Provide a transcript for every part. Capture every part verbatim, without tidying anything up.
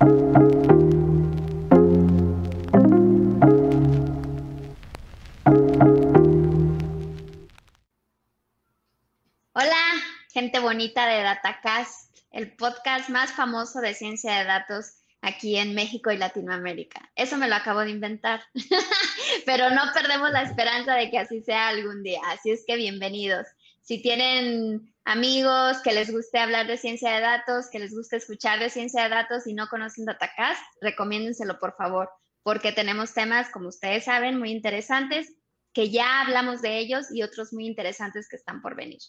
Hola, gente bonita de DataCast, el podcast más famoso de ciencia de datos aquí en México y Latinoamérica. Eso me lo acabo de inventar, pero no perdemos la esperanza de que así sea algún día. Así es que bienvenidos. Si tienen amigos que les guste hablar de ciencia de datos, que les guste escuchar de ciencia de datos y no conocen DataCast, recomiéndenselo por favor, porque tenemos temas, como ustedes saben, muy interesantes, que ya hablamos de ellos y otros muy interesantes que están por venir.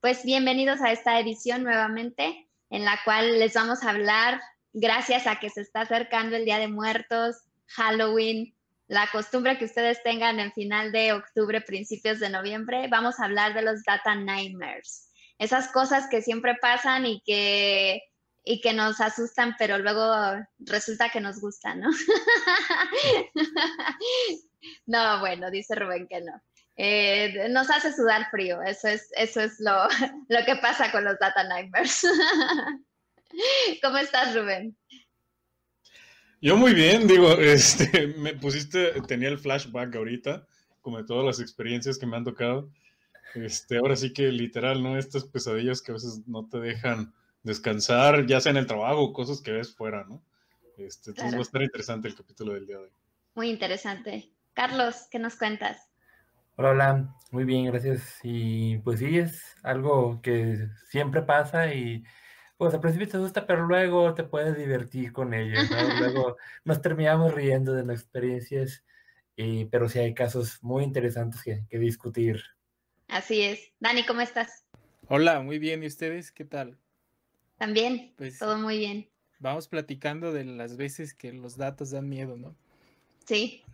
Pues bienvenidos a esta edición nuevamente, en la cual les vamos a hablar, gracias a que se está acercando el Día de Muertos, Halloween, la costumbre que ustedes tengan en final de octubre, principios de noviembre, vamos a hablar de los Data Nightmares. Esas cosas que siempre pasan y que, y que nos asustan, pero luego resulta que nos gustan, ¿no? No, bueno, dice Rubén que no. Eh, nos hace sudar frío. Eso es, eso es lo, lo que pasa con los Data Nightmares. ¿Cómo estás, Rubén? Yo muy bien, digo, este, me pusiste, tenía el flashback ahorita, como de todas las experiencias que me han tocado. Este, ahora sí que literal, ¿no? Estas pesadillas que a veces no te dejan descansar, ya sea en el trabajo o cosas que ves fuera, ¿no? Este, entonces claro, va a estar interesante el capítulo del día de hoy. Muy interesante. Carlos, ¿qué nos cuentas? Hola, hola. Muy bien, gracias. Y pues sí, es algo que siempre pasa y pues al principio te gusta, pero luego te puedes divertir con ello, ¿no? Luego nos terminamos riendo de las experiencias, y, pero sí hay casos muy interesantes que, que discutir. Así es. Dani, ¿cómo estás? Hola, muy bien. ¿Y ustedes? ¿Qué tal? También, pues, todo muy bien. Vamos platicando de las veces que los datos dan miedo, ¿no? Sí.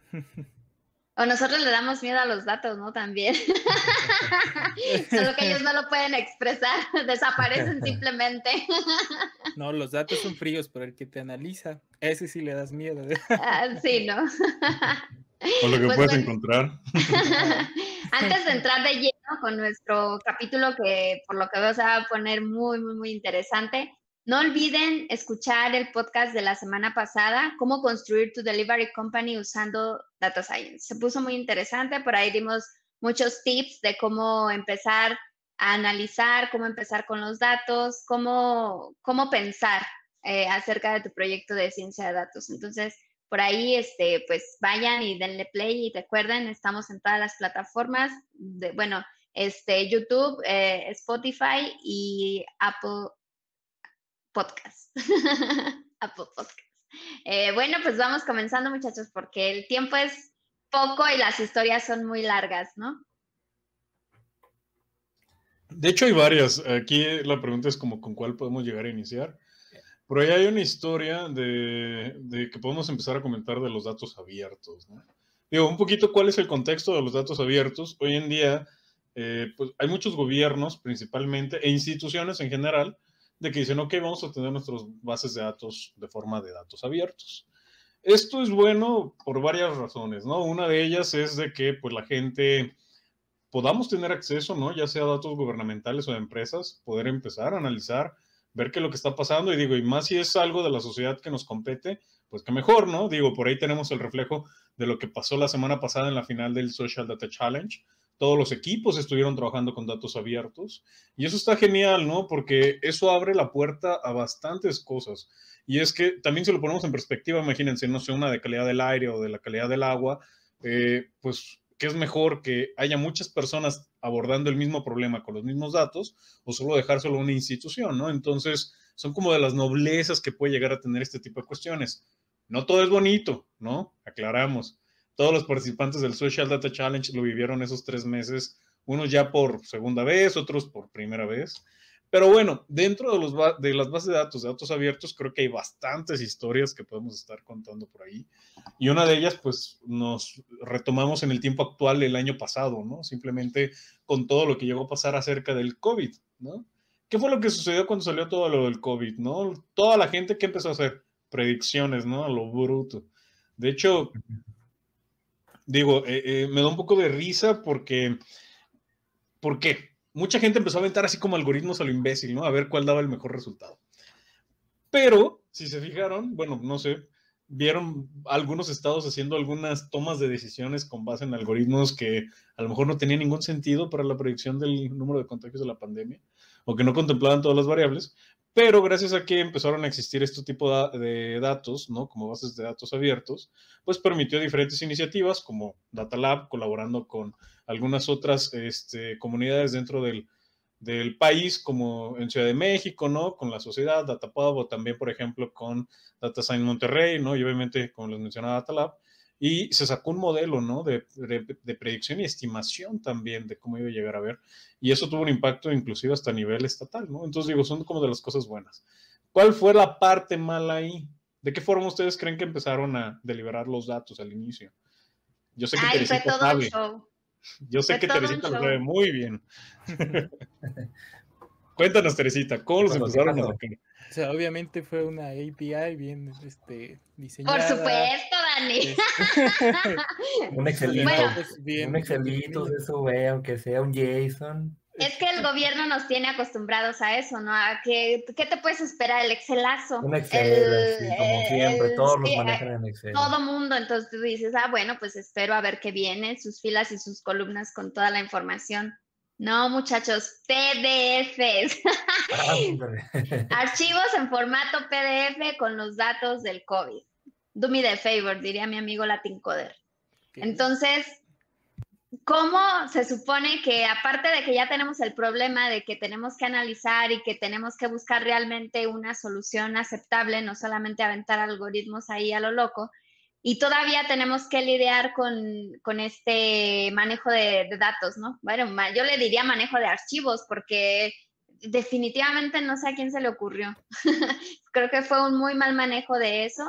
O nosotros le damos miedo a los datos, ¿no? También. Solo que ellos no lo pueden expresar. Desaparecen simplemente. No, los datos son fríos, pero el que te analiza, ese sí le das miedo. Ah, sí, ¿no? O lo que pues puedes bueno. encontrar. Antes de entrar de lleno con nuestro capítulo, que por lo que veo se va a poner muy, muy, muy interesante, no olviden escuchar el podcast de la semana pasada, cómo construir tu delivery company usando data science. Se puso muy interesante, por ahí dimos muchos tips de cómo empezar a analizar, cómo empezar con los datos, cómo, cómo pensar eh, acerca de tu proyecto de ciencia de datos. Entonces, por ahí, este, pues vayan y denle play y recuerden, estamos en todas las plataformas, de, bueno, este, YouTube, eh, Spotify y Apple Podcast. Apple Podcast. Eh, bueno, pues vamos comenzando, muchachos, porque el tiempo es poco y las historias son muy largas, ¿no? De hecho, hay varias. Aquí la pregunta es como con cuál podemos llegar a iniciar. Por ahí hay una historia de, de que podemos empezar a comentar de los datos abiertos, ¿no? Digo, un poquito cuál es el contexto de los datos abiertos. Hoy en día, eh, pues hay muchos gobiernos principalmente e instituciones en general de que dicen, ok, vamos a tener nuestras bases de datos de forma de datos abiertos. Esto es bueno por varias razones, ¿no? Una de ellas es de que pues la gente podamos tener acceso, ¿no? Ya sea a datos gubernamentales o de empresas, poder empezar a analizar, ver qué es lo que está pasando, y digo, y más si es algo de la sociedad que nos compete, pues que mejor, ¿no? Digo, por ahí tenemos el reflejo de lo que pasó la semana pasada en la final del Social Data Challenge. Todos los equipos estuvieron trabajando con datos abiertos y eso está genial, ¿no? Porque eso abre la puerta a bastantes cosas. Y es que también si lo ponemos en perspectiva, imagínense, no sé, una de calidad del aire o de la calidad del agua, eh, pues, ¿qué es mejor? ¿Que haya muchas personas abordando el mismo problema con los mismos datos o solo dejárselo a una institución, ¿no? Entonces, son como de las noblezas que puede llegar a tener este tipo de cuestiones. No todo es bonito, ¿no? Aclaramos. Todos los participantes del Social Data Challenge lo vivieron esos tres meses, unos ya por segunda vez, otros por primera vez. Pero bueno, dentro de, los de las bases de datos, de datos abiertos, creo que hay bastantes historias que podemos estar contando por ahí. Y una de ellas, pues, nos retomamos en el tiempo actual del año pasado, ¿no? Simplemente con todo lo que llegó a pasar acerca del COVID, ¿no? ¿Qué fue lo que sucedió cuando salió todo lo del COVID, no? Toda la gente que empezó a hacer predicciones, ¿no? A lo bruto. De hecho, Digo, eh, eh, me da un poco de risa porque, ¿por qué? Mucha gente empezó a aventar así como algoritmos a lo imbécil, ¿no? A ver cuál daba el mejor resultado. Pero si se fijaron, bueno, no sé, vieron algunos estados haciendo algunas tomas de decisiones con base en algoritmos que a lo mejor no tenían ningún sentido para la predicción del número de contagios de la pandemia, o que no contemplaban todas las variables, pero gracias a que empezaron a existir este tipo de datos, ¿no?, como bases de datos abiertos, pues permitió diferentes iniciativas como Data Lab, colaborando con algunas otras este, comunidades dentro del, del país, como en Ciudad de México, ¿no?, con la sociedad, Datapob, o también, por ejemplo, con Data Science Monterrey, ¿no?, y obviamente, como les mencionaba, Data Lab, y se sacó un modelo, ¿no?, de, de, de predicción y estimación también de cómo iba a llegar a ver. Y eso tuvo un impacto inclusive hasta a nivel estatal, ¿no? Entonces, digo, son como de las cosas buenas. ¿Cuál fue la parte mala ahí? ¿De qué forma ustedes creen que empezaron a deliberar los datos al inicio? Yo sé que Ay, Teresita sabe. Yo sé fue que Teresita lo sabe muy bien. Cuéntanos, Teresita, ¿cómo los empezaron a sacar? O sea, obviamente fue una A P I bien este, diseñada. Por supuesto, Dani. Es, un excelito. Bueno, pues bien, un excelito de eso, güey, aunque sea un JSON. Es que el gobierno nos tiene acostumbrados a eso, ¿no? ¿A qué, qué te puedes esperar? El Excelazo. Un Excel, el, sí, como siempre, el, todos sí, los manejan en Excel. Todo mundo, entonces tú dices, ah, bueno, pues espero a ver qué viene, sus filas y sus columnas con toda la información. No, muchachos, P D Fs. Archivos en formato P D F con los datos del COVID. Do me the favor, diría mi amigo Latin Coder. Okay. Entonces, ¿cómo se supone que, aparte de que ya tenemos el problema de que tenemos que analizar y que tenemos que buscar realmente una solución aceptable, no solamente aventar algoritmos ahí a lo loco, y todavía tenemos que lidiar con, con este manejo de, de datos, ¿no? Bueno, yo le diría manejo de archivos porque definitivamente no sé a quién se le ocurrió. Creo que fue un muy mal manejo de eso.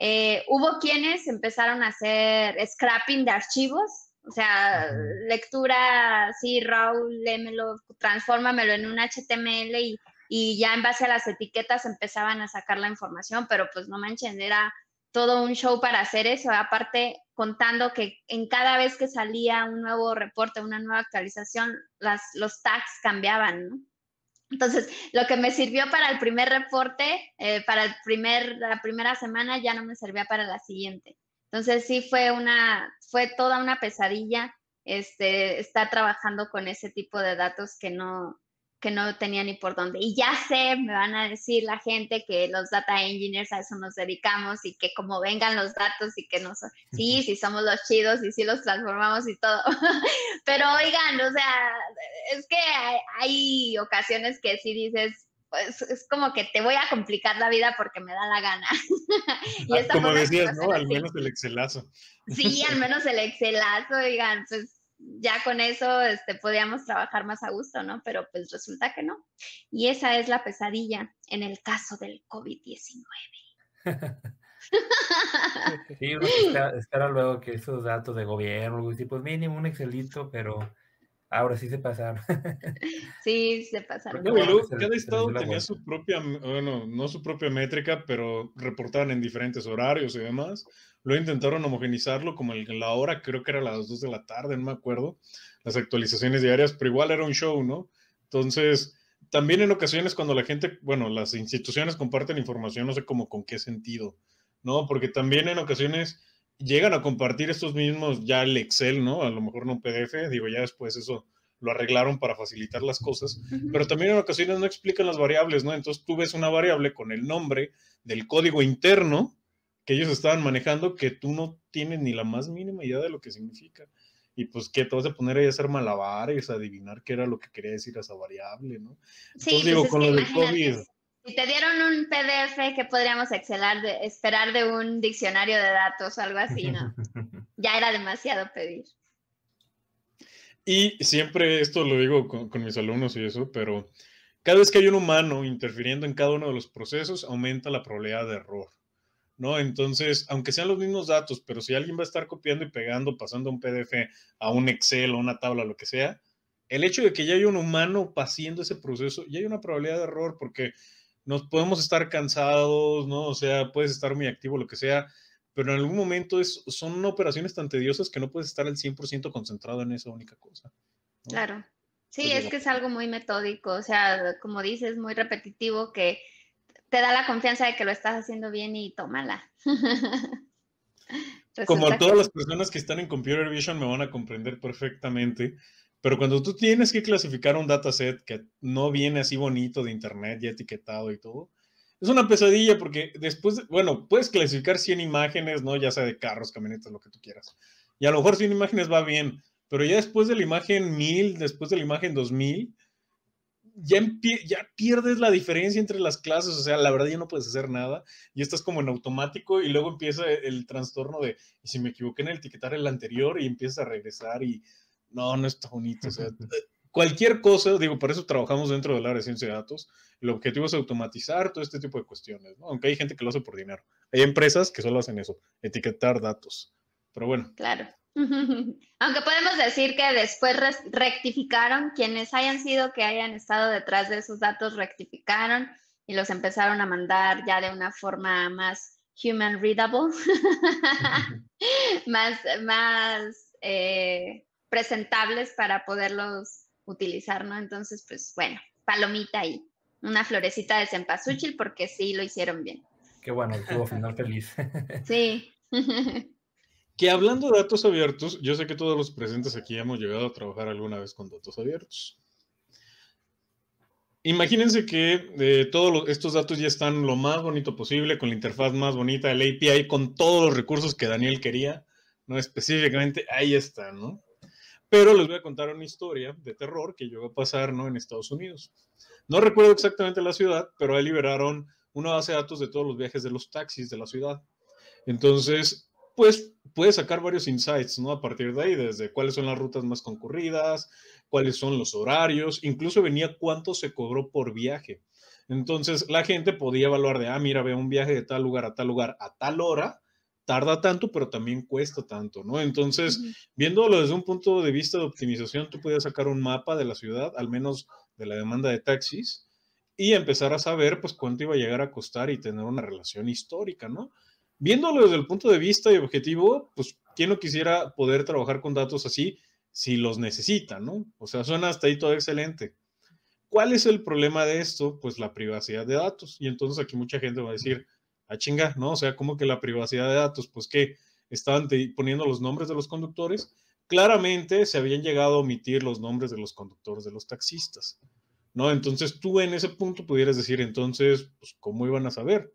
Eh, hubo quienes empezaron a hacer scrapping de archivos, o sea, uh-huh. lectura, sí, raw, lémelo, transfórmamelo en un H T M L y, y ya en base a las etiquetas empezaban a sacar la información, pero pues no manchen, era todo un show para hacer eso, aparte contando que en cada vez que salía un nuevo reporte, una nueva actualización, las, los tags cambiaban, ¿no? Entonces, lo que me sirvió para el primer reporte, eh, para el primer, la primera semana, ya no me servía para la siguiente. Entonces, sí fue una, fue toda una pesadilla este, estar trabajando con ese tipo de datos que no... que no tenía ni por dónde. Y ya sé, me van a decir la gente que los data engineers a eso nos dedicamos y que como vengan los datos y que no son, sí, sí somos los chidos y sí los transformamos y todo. Pero oigan, o sea, es que hay, hay ocasiones que sí dices, pues es como que te voy a complicar la vida porque me da la gana. Y esta como decías, ¿no? Al menos el Excelazo. Sí, al menos el Excelazo, oigan, pues ya con eso este, podíamos trabajar más a gusto, ¿no? Pero pues resulta que no. Y esa es la pesadilla en el caso del COVID diecinueve. Sí, espera, espera luego que esos datos de gobierno, pues mínimo un Excelito, pero ahora sí se pasaron. Sí, se pasaron. Porque, bueno, luego, cada estado tenía su propia, bueno, no su propia métrica, pero reportaban en diferentes horarios y demás. Luego intentaron homogenizarlo como el, la hora, creo que era a las dos de la tarde, no me acuerdo, las actualizaciones diarias, pero igual era un show, ¿no? Entonces, también en ocasiones cuando la gente, bueno, las instituciones comparten información, no sé cómo con qué sentido, ¿no? Porque también en ocasiones llegan a compartir estos mismos, ya el Excel, ¿no? A lo mejor no P D F, digo, ya después eso lo arreglaron para facilitar las cosas, pero también en ocasiones no explican las variables, ¿no? Entonces tú ves una variable con el nombre del código interno que ellos estaban manejando, que tú no tienes ni la más mínima idea de lo que significa. Y pues, ¿qué? Te vas a poner ahí a hacer malabares, a adivinar qué era lo que quería decir esa variable, ¿no? Sí, entonces, digo, pues con lo del COVID... Si te dieron un P D F, ¿qué podríamos excelar de, esperar de un diccionario de datos o algo así, no? Ya era demasiado pedir. Y siempre esto lo digo con, con mis alumnos y eso, pero cada vez que hay un humano interfiriendo en cada uno de los procesos, aumenta la probabilidad de error, ¿no? Entonces, aunque sean los mismos datos, pero si alguien va a estar copiando y pegando, pasando un P D F a un Excel o una tabla, lo que sea, el hecho de que ya haya un humano pasando ese proceso, ya hay una probabilidad de error porque... nos podemos estar cansados, ¿no? O sea, puedes estar muy activo, lo que sea, pero en algún momento es, son operaciones tan tediosas que no puedes estar al cien por ciento concentrado en esa única cosa, ¿no? Claro. Sí, entonces, es que es algo muy metódico, o sea, como dices, muy repetitivo, que te da la confianza de que lo estás haciendo bien y tómala. Como todas que... las personas que están en Computer Vision me van a comprender perfectamente, pero cuando tú tienes que clasificar un dataset que no viene así bonito de internet, ya etiquetado y todo, es una pesadilla porque después, de, bueno, puedes clasificar cien imágenes, ¿no? Ya sea de carros, camionetas, lo que tú quieras. Y a lo mejor cien imágenes va bien, pero ya después de la imagen mil, después de la imagen dos mil, ya, ya pierdes la diferencia entre las clases. O sea, la verdad ya no puedes hacer nada. Y estás como en automático y luego empieza el trastorno de, y si me equivoqué en el etiquetar el anterior y empiezas a regresar y no, no está bonito. O sea, cualquier cosa, digo, por eso trabajamos dentro del área de ciencia de datos. El objetivo es automatizar todo este tipo de cuestiones, ¿no? Aunque hay gente que lo hace por dinero. Hay empresas que solo hacen eso, etiquetar datos. Pero bueno. Claro. Aunque podemos decir que después rectificaron, quienes hayan sido que hayan estado detrás de esos datos, rectificaron y los empezaron a mandar ya de una forma más human readable, más, más eh, presentables para poderlos utilizar, ¿no? Entonces, pues bueno, palomita ahí, una florecita de cempasúchil porque sí lo hicieron bien. Qué bueno, tuvo final feliz. Sí. Que hablando de datos abiertos, yo sé que todos los presentes aquí hemos llegado a trabajar alguna vez con datos abiertos. Imagínense que eh, todos los, estos datos ya están lo más bonito posible, con la interfaz más bonita, el A P I, con todos los recursos que Daniel quería, ¿no? Específicamente, ahí está, ¿no? Pero les voy a contar una historia de terror que llegó a pasar, ¿no? En Estados Unidos. No recuerdo exactamente la ciudad, pero ahí liberaron una base de datos de todos los viajes de los taxis de la ciudad. Entonces... pues puedes sacar varios insights, ¿no? A partir de ahí, desde cuáles son las rutas más concurridas, cuáles son los horarios, incluso venía cuánto se cobró por viaje. Entonces, la gente podía evaluar de, ah, mira, veo un viaje de tal lugar a tal lugar a tal hora, tarda tanto, pero también cuesta tanto, ¿no? Entonces, uh-huh. viéndolo desde un punto de vista de optimización, tú podías sacar un mapa de la ciudad, al menos de la demanda de taxis, y empezar a saber, pues, cuánto iba a llegar a costar y tener una relación histórica, ¿no? Viéndolo desde el punto de vista y objetivo, pues, ¿quién no quisiera poder trabajar con datos así si los necesita, no? O sea, suena hasta ahí todo excelente. ¿Cuál es el problema de esto? Pues la privacidad de datos. Y entonces aquí mucha gente va a decir, ah, chinga, ¿no? O sea, ¿cómo que la privacidad de datos? Pues, ¿qué? Estaban poniendo los nombres de los conductores. Claramente se habían llegado a omitir los nombres de los conductores de los taxistas, ¿no? Entonces tú en ese punto pudieras decir, entonces, pues, ¿cómo iban a saber?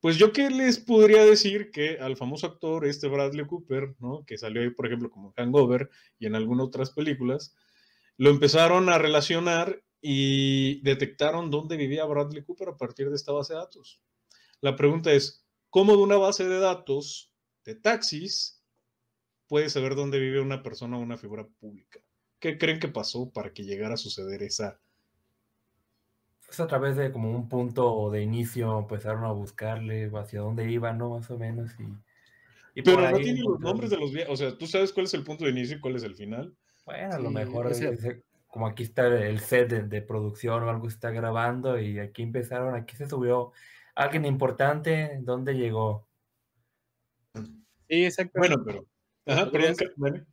Pues yo qué les podría decir que al famoso actor, este Bradley Cooper, ¿no? Que salió ahí, por ejemplo, como Hangover y en algunas otras películas, lo empezaron a relacionar y detectaron dónde vivía Bradley Cooper a partir de esta base de datos. La pregunta es, ¿cómo de una base de datos de taxis puede saber dónde vive una persona o una figura pública? ¿Qué creen que pasó para que llegara a suceder esa... Es a través de como un punto de inicio empezaron a buscarle hacia dónde iban, ¿no? Más o menos. Y, y pero no tiene los nombres de los viajes. O sea, ¿tú sabes cuál es el punto de inicio y cuál es el final? Bueno, a lo sí, mejor o sea, es, como aquí está el set de, de producción o algo se está grabando y aquí empezaron, aquí se subió alguien importante, ¿dónde llegó? Sí, exacto. Bueno, pero... Ajá, podrías, perdón,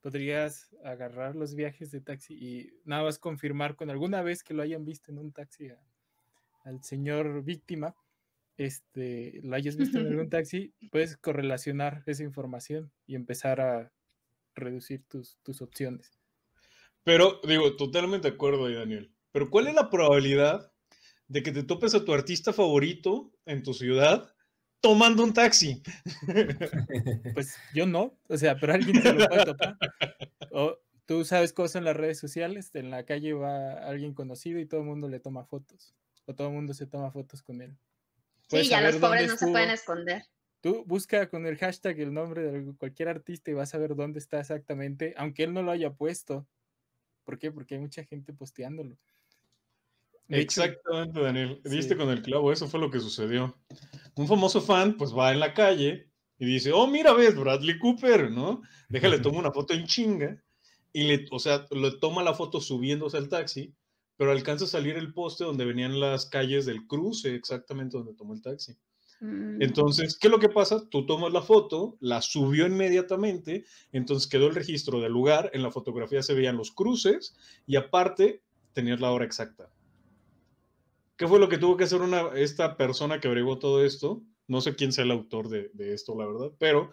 podrías agarrar los viajes de taxi y nada más confirmar con alguna vez que lo hayan visto en un taxi a, al señor víctima, este, lo hayas visto en algún taxi, puedes correlacionar esa información y empezar a reducir tus, tus opciones. Pero, digo, totalmente de acuerdo ahí, Daniel. Pero, ¿cuál es la probabilidad de que te topes a tu artista favorito en tu ciudad tomando un taxi? Pues yo no, o sea, pero alguien se lo puede topar. O tú sabes cosas en las redes sociales, en la calle va alguien conocido y todo el mundo le toma fotos, o todo el mundo se toma fotos con él. Puedes sí, ya los pobres no estuvo. Se pueden esconder. Tú busca con el hashtag el nombre de cualquier artista y vas a ver dónde está exactamente, aunque él no lo haya puesto. ¿Por qué? Porque hay mucha gente posteándolo. De exactamente, hecho, Daniel. Viste sí. Con el clavo, eso fue lo que sucedió. Un famoso fan, pues, va en la calle y dice, oh, mira, ves, Bradley Cooper, ¿no? Déjale, toma una foto en chinga. Y, le, o sea, le toma la foto subiéndose al taxi, pero alcanza a salir el poste donde venían las calles del cruce, exactamente donde tomó el taxi. Mm. Entonces, ¿qué es lo que pasa? Tú tomas la foto, la subió inmediatamente, entonces quedó el registro del lugar, en la fotografía se veían los cruces, y aparte, tenías la hora exacta. ¿Qué fue lo que tuvo que hacer una, esta persona que averiguó todo esto? No sé quién sea el autor de, de esto, la verdad, pero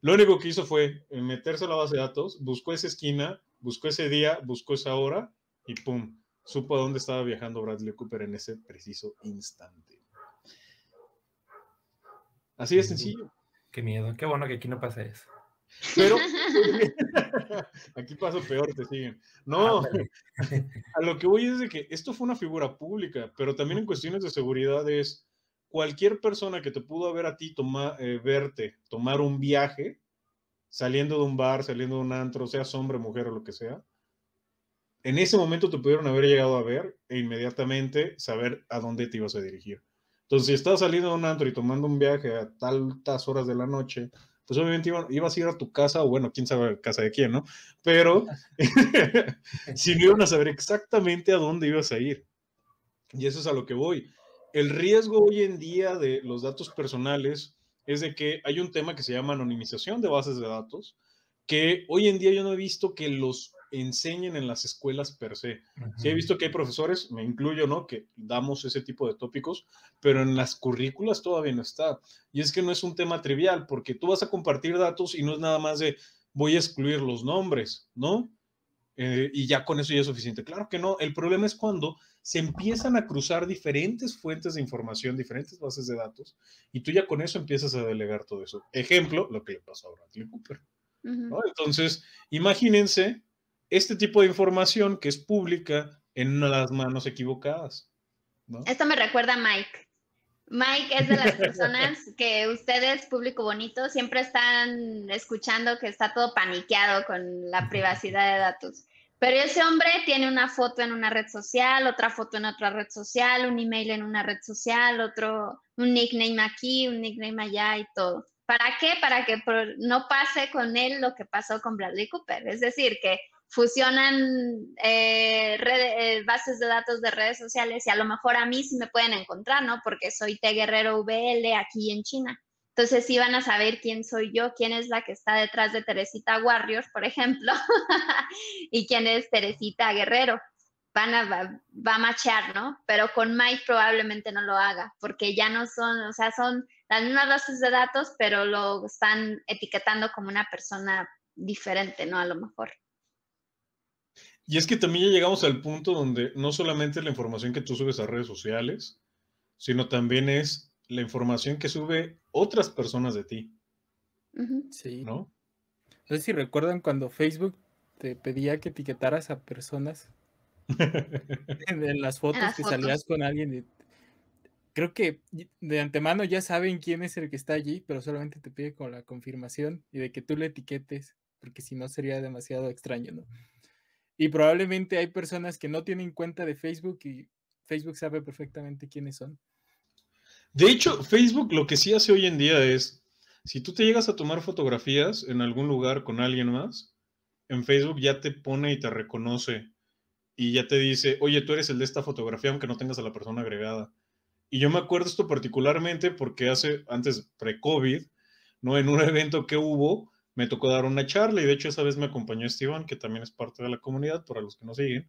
lo único que hizo fue meterse a la base de datos, buscó esa esquina, buscó ese día, buscó esa hora y ¡pum! Supo a dónde estaba viajando Bradley Cooper en ese preciso instante. Así de sencillo. Qué miedo. Qué bueno que aquí no pasa eso. Pero aquí pasa peor, te siguen. No, a lo que voy es de que esto fue una figura pública, pero también en cuestiones de seguridad es cualquier persona que te pudo ver a ti toma, eh, verte tomar un viaje, saliendo de un bar, saliendo de un antro, seas hombre, mujer o lo que sea, en ese momento te pudieron haber llegado a ver e inmediatamente saber a dónde te ibas a dirigir. Entonces, si estás saliendo de un antro y tomando un viaje a tantas horas de la noche, pues obviamente ibas a ir a tu casa, o bueno, quién sabe casa de quién, ¿no? Pero si no iban a saber exactamente a dónde ibas a ir. Y eso es a lo que voy. El riesgo hoy en día de los datos personales es de que hay un tema que se llama anonimización de bases de datos, que hoy en día yo no he visto que los enseñen en las escuelas per se. Ajá. Sí he visto que hay profesores, me incluyo, ¿no?, que damos ese tipo de tópicos, pero en las currículas todavía no está. Y es que no es un tema trivial, porque tú vas a compartir datos y no es nada más de voy a excluir los nombres, ¿no? Eh, y ya con eso ya es suficiente. Claro que no. El problema es cuando se empiezan a cruzar diferentes fuentes de información, diferentes bases de datos, y tú ya con eso empiezas a delegar todo eso. Ejemplo, lo que le pasó a Bradley Cooper, ¿no? Entonces, imagínense este tipo de información que es pública en las manos equivocadas, ¿no? Esto me recuerda a Mike. Mike es de las personas que ustedes, público bonito, siempre están escuchando que está todo paniqueado con la privacidad de datos. Pero ese hombre tiene una foto en una red social, otra foto en otra red social, un email en una red social, otro, un nickname aquí, un nickname allá y todo. ¿Para qué? Para que no pase con él lo que pasó con Bradley Cooper. Es decir, que fusionan eh, red, eh, bases de datos de redes sociales y a lo mejor a mí sí me pueden encontrar, ¿no? Porque soy T. Guerrero V L aquí en China. Entonces sí van a saber quién soy yo, quién es la que está detrás de Teresita Warriors, por ejemplo, y quién es Teresita Guerrero. Van a, va, va a machear, ¿no? Pero con Mike probablemente no lo haga, porque ya no son, o sea, son las mismas bases de datos, pero lo están etiquetando como una persona diferente, ¿no? A lo mejor. Y es que también ya llegamos al punto donde no solamente es la información que tú subes a redes sociales, sino también es la información que sube otras personas de ti. Sí. ¿No? No sé si recuerdan cuando Facebook te pedía que etiquetaras a personas en las fotos, en las que fotos. Salías con alguien de... Creo que de antemano ya saben quién es el que está allí, pero solamente te pide con la confirmación y de que tú le etiquetes, porque si no sería demasiado extraño, ¿no? Y probablemente hay personas que no tienen cuenta de Facebook y Facebook sabe perfectamente quiénes son. De hecho, Facebook lo que sí hace hoy en día es, si tú te llegas a tomar fotografías en algún lugar con alguien más, en Facebook ya te pone y te reconoce y ya te dice, oye, tú eres el de esta fotografía, aunque no tengas a la persona agregada. Y yo me acuerdo esto particularmente porque hace, antes pre-COVID, ¿no?, en un evento que hubo, me tocó dar una charla y de hecho esa vez me acompañó Esteban, que también es parte de la comunidad, para los que nos siguen.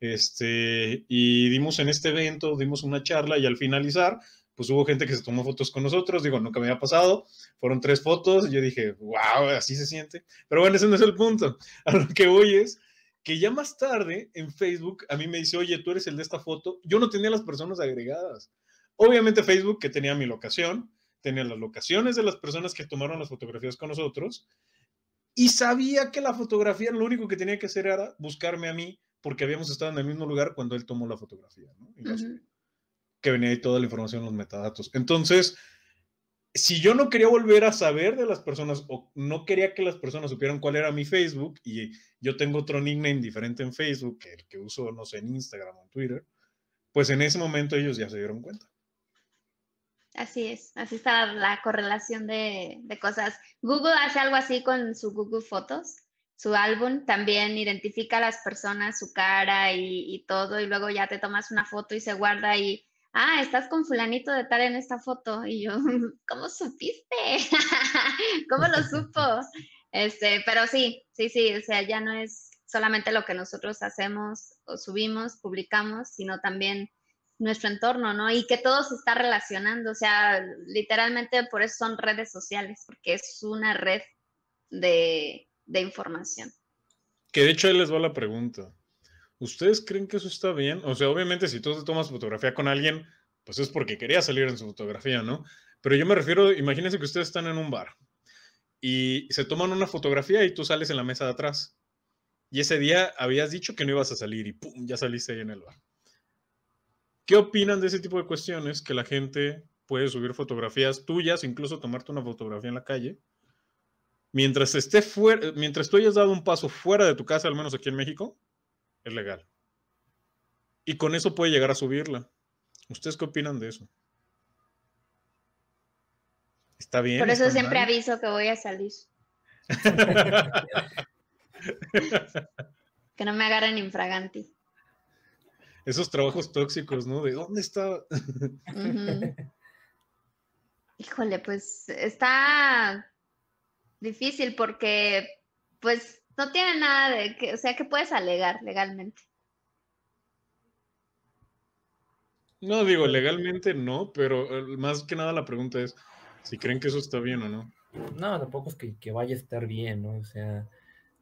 Este, y dimos en este evento, dimos una charla y al finalizar, pues hubo gente que se tomó fotos con nosotros. Digo, nunca me había pasado. Fueron tres fotos y yo dije, wow, así se siente. Pero bueno, ese no es el punto. A lo que voy es que ya más tarde en Facebook a mí me dice, oye, tú eres el de esta foto. Yo no tenía las personas agregadas. Obviamente Facebook, que tenía mi locación, tenía las locaciones de las personas que tomaron las fotografías con nosotros, y sabía que la fotografía lo único que tenía que hacer era buscarme a mí, porque habíamos estado en el mismo lugar cuando él tomó la fotografía, ¿no? Y uh-huh. Que venía ahí toda la información, los metadatos. Entonces, si yo no quería volver a saber de las personas, o no quería que las personas supieran cuál era mi Facebook, y yo tengo otro nickname diferente en Facebook, que el que uso, no sé, en Instagram o en Twitter, pues en ese momento ellos ya se dieron cuenta. Así es, así está la correlación de, de cosas. Google hace algo así con su Google Fotos, su álbum, también identifica a las personas, su cara y, y todo, y luego ya te tomas una foto y se guarda y, ah, estás con fulanito de tal en esta foto. Y yo, ¿cómo supiste? ¿Cómo lo supo? Este, pero sí, sí, sí, o sea, ya no es solamente lo que nosotros hacemos o subimos, publicamos, sino también nuestro entorno, ¿no? Y que todo se está relacionando, o sea, literalmente por eso son redes sociales, porque es una red de, de información. Que de hecho ahí les va la pregunta. ¿Ustedes creen que eso está bien? O sea, obviamente si tú te tomas fotografía con alguien, pues es porque quería salir en su fotografía, ¿no? Pero yo me refiero, imagínense que ustedes están en un bar y se toman una fotografía y tú sales en la mesa de atrás. Y ese día habías dicho que no ibas a salir y ¡pum! Ya saliste ahí en el bar. ¿Qué opinan de ese tipo de cuestiones? Que la gente puede subir fotografías tuyas, incluso tomarte una fotografía en la calle. Mientras esté fuera, mientras tú hayas dado un paso fuera de tu casa, al menos aquí en México, es legal. Y con eso puede llegar a subirla. ¿Ustedes qué opinan de eso? ¿Está bien? Por eso siempre mal? Aviso que voy a salir. Que no me agarren infraganti. Esos trabajos tóxicos, ¿no? ¿De dónde está? Uh-huh. Híjole, pues está difícil porque pues no tiene nada de que, o sea, ¿qué puedes alegar legalmente? No, digo, legalmente no, pero más que nada la pregunta es si creen que eso está bien o no. No, tampoco es que, que vaya a estar bien, ¿no? O sea,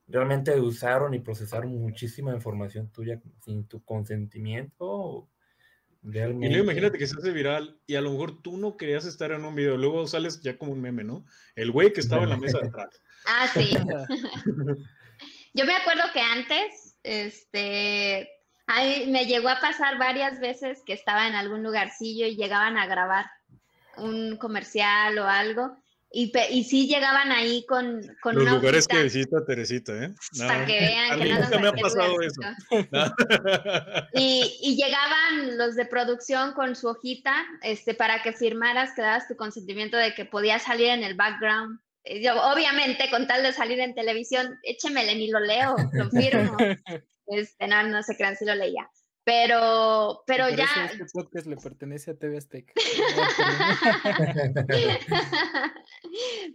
realmente usaron y procesaron muchísima información tuya sin tu consentimiento. Realmente. Y luego imagínate que se hace viral y a lo mejor tú no querías estar en un video. Luego sales ya como un meme, ¿no? El güey que estaba en la mesa de atrás. Ah, sí. Yo me acuerdo que antes, este, ahí me llegó a pasar varias veces que estaba en algún lugarcillo y llegaban a grabar un comercial o algo. Y, y sí llegaban ahí con, con los una lugares hojita, que visita Teresita, ¿eh? No. Para que vean a que mí no nunca me ha pasado eso. No. Y, y llegaban los de producción con su hojita este, para que firmaras, que dabas tu consentimiento de que podías salir en el background. Yo, obviamente, con tal de salir en televisión, échemele, ni lo leo, lo firmo. Este, no, no se crean, si lo leía. Pero, pero por ya... Eso este podcast le pertenece a T V Azteca.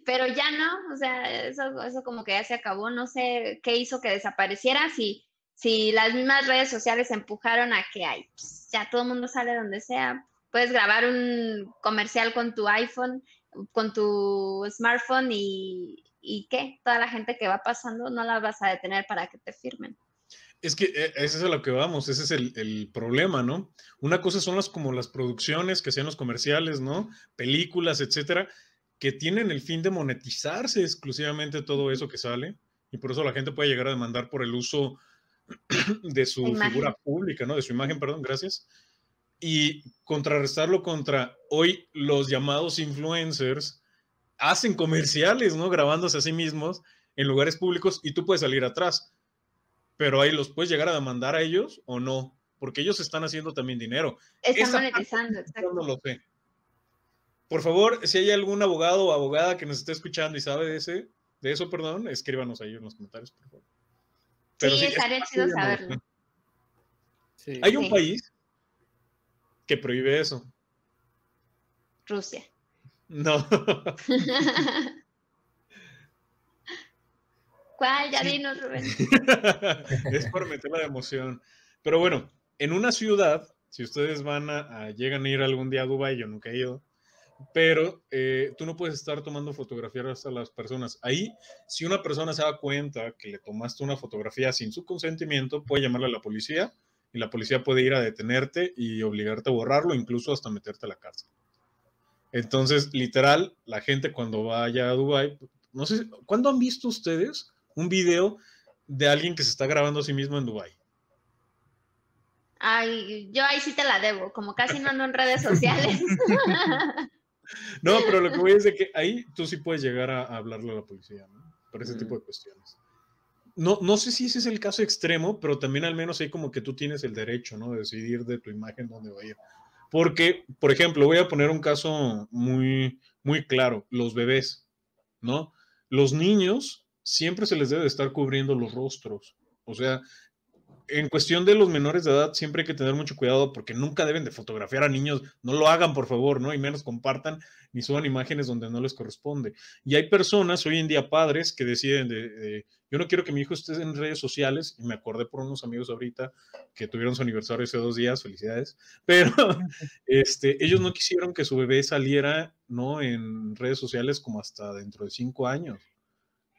Pero ya no, o sea, eso, eso como que ya se acabó. No sé qué hizo que desapareciera. Si, si las mismas redes sociales empujaron a que ay, pues ya todo el mundo sale donde sea. Puedes grabar un comercial con tu iPhone, con tu smartphone y, y ¿qué? Toda la gente que va pasando no la vas a detener para que te firmen. Es que eso es a lo que vamos, ese es el, el problema, ¿no? Una cosa son las como las producciones que hacían los comerciales, ¿no? Películas, etcétera, que tienen el fin de monetizarse exclusivamente todo eso que sale, y por eso la gente puede llegar a demandar por el uso de su imagen. Figura pública, ¿no? De su imagen, perdón, gracias. Y contrarrestarlo contra hoy los llamados influencers hacen comerciales, ¿no? Grabándose a sí mismos en lugares públicos y tú puedes salir atrás. Pero ahí los puedes llegar a demandar a ellos o no, porque ellos están haciendo también dinero. Están monetizando, exacto. No lo sé. Por favor, si hay algún abogado o abogada que nos esté escuchando y sabe de ese, de eso, perdón, escríbanos ahí en los comentarios, por favor. Pero sí, sí, estaría chido saberlo. Sí. Hay sí. un país que prohíbe eso. Rusia. No. ¿Cuál? Ya dinos, Rubén. Es por meter la emoción. Pero bueno, en una ciudad, si ustedes van a, a llegan a ir algún día a Dubái, yo nunca he ido, pero eh, tú no puedes estar tomando fotografías a las personas. Ahí, si una persona se da cuenta que le tomaste una fotografía sin su consentimiento, puede llamarle a la policía y la policía puede ir a detenerte y obligarte a borrarlo, incluso hasta meterte a la cárcel. Entonces, literal, la gente cuando vaya a Dubái, no sé, ¿cuándo han visto ustedes un video de alguien que se está grabando a sí mismo en Dubái? Ay, yo ahí sí te la debo, como casi no ando en redes sociales. No, pero lo que voy a decir es que ahí tú sí puedes llegar a, a hablarle a la policía, ¿no? Por ese mm. tipo de cuestiones. No, no sé si ese es el caso extremo, pero también al menos hay como que tú tienes el derecho, ¿no? De decidir de tu imagen dónde va a ir. Porque, por ejemplo, voy a poner un caso muy, muy claro, los bebés, ¿no? Los niños siempre se les debe de estar cubriendo los rostros. O sea, en cuestión de los menores de edad siempre hay que tener mucho cuidado porque nunca deben de fotografiar a niños. No lo hagan, por favor, ¿no? Y menos compartan ni suban imágenes donde no les corresponde. Y hay personas, hoy en día padres, que deciden de, de yo no quiero que mi hijo esté en redes sociales. Y me acordé por unos amigos ahorita que tuvieron su aniversario hace dos días. Felicidades. Pero este, ellos no quisieron que su bebé saliera, ¿no?, en redes sociales como hasta dentro de cinco años,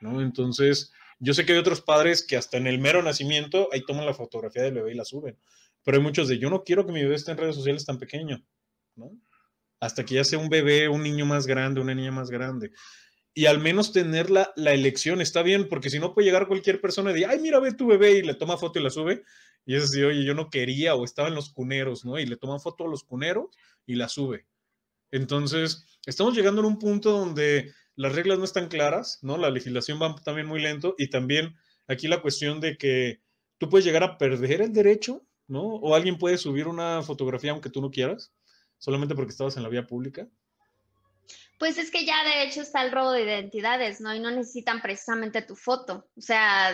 ¿no? Entonces, yo sé que hay otros padres que hasta en el mero nacimiento ahí toman la fotografía del bebé y la suben. Pero hay muchos de, yo no quiero que mi bebé esté en redes sociales tan pequeño, ¿no? Hasta que ya sea un bebé, un niño más grande, una niña más grande. Y al menos tener la, la elección está bien, porque si no puede llegar cualquier persona y decir, ay, mira, ve tu bebé, y le toma foto y la sube. Y es así, oye, yo no quería, o estaba en los cuneros, ¿no? Y le toman foto a los cuneros y la sube. Entonces, estamos llegando a un punto donde las reglas no están claras, ¿no? La legislación va también muy lento y también aquí la cuestión de que tú puedes llegar a perder el derecho, ¿no? O alguien puede subir una fotografía aunque tú no quieras, solamente porque estabas en la vía pública. Pues es que ya de hecho está el robo de identidades, ¿no? Y no necesitan precisamente tu foto. O sea,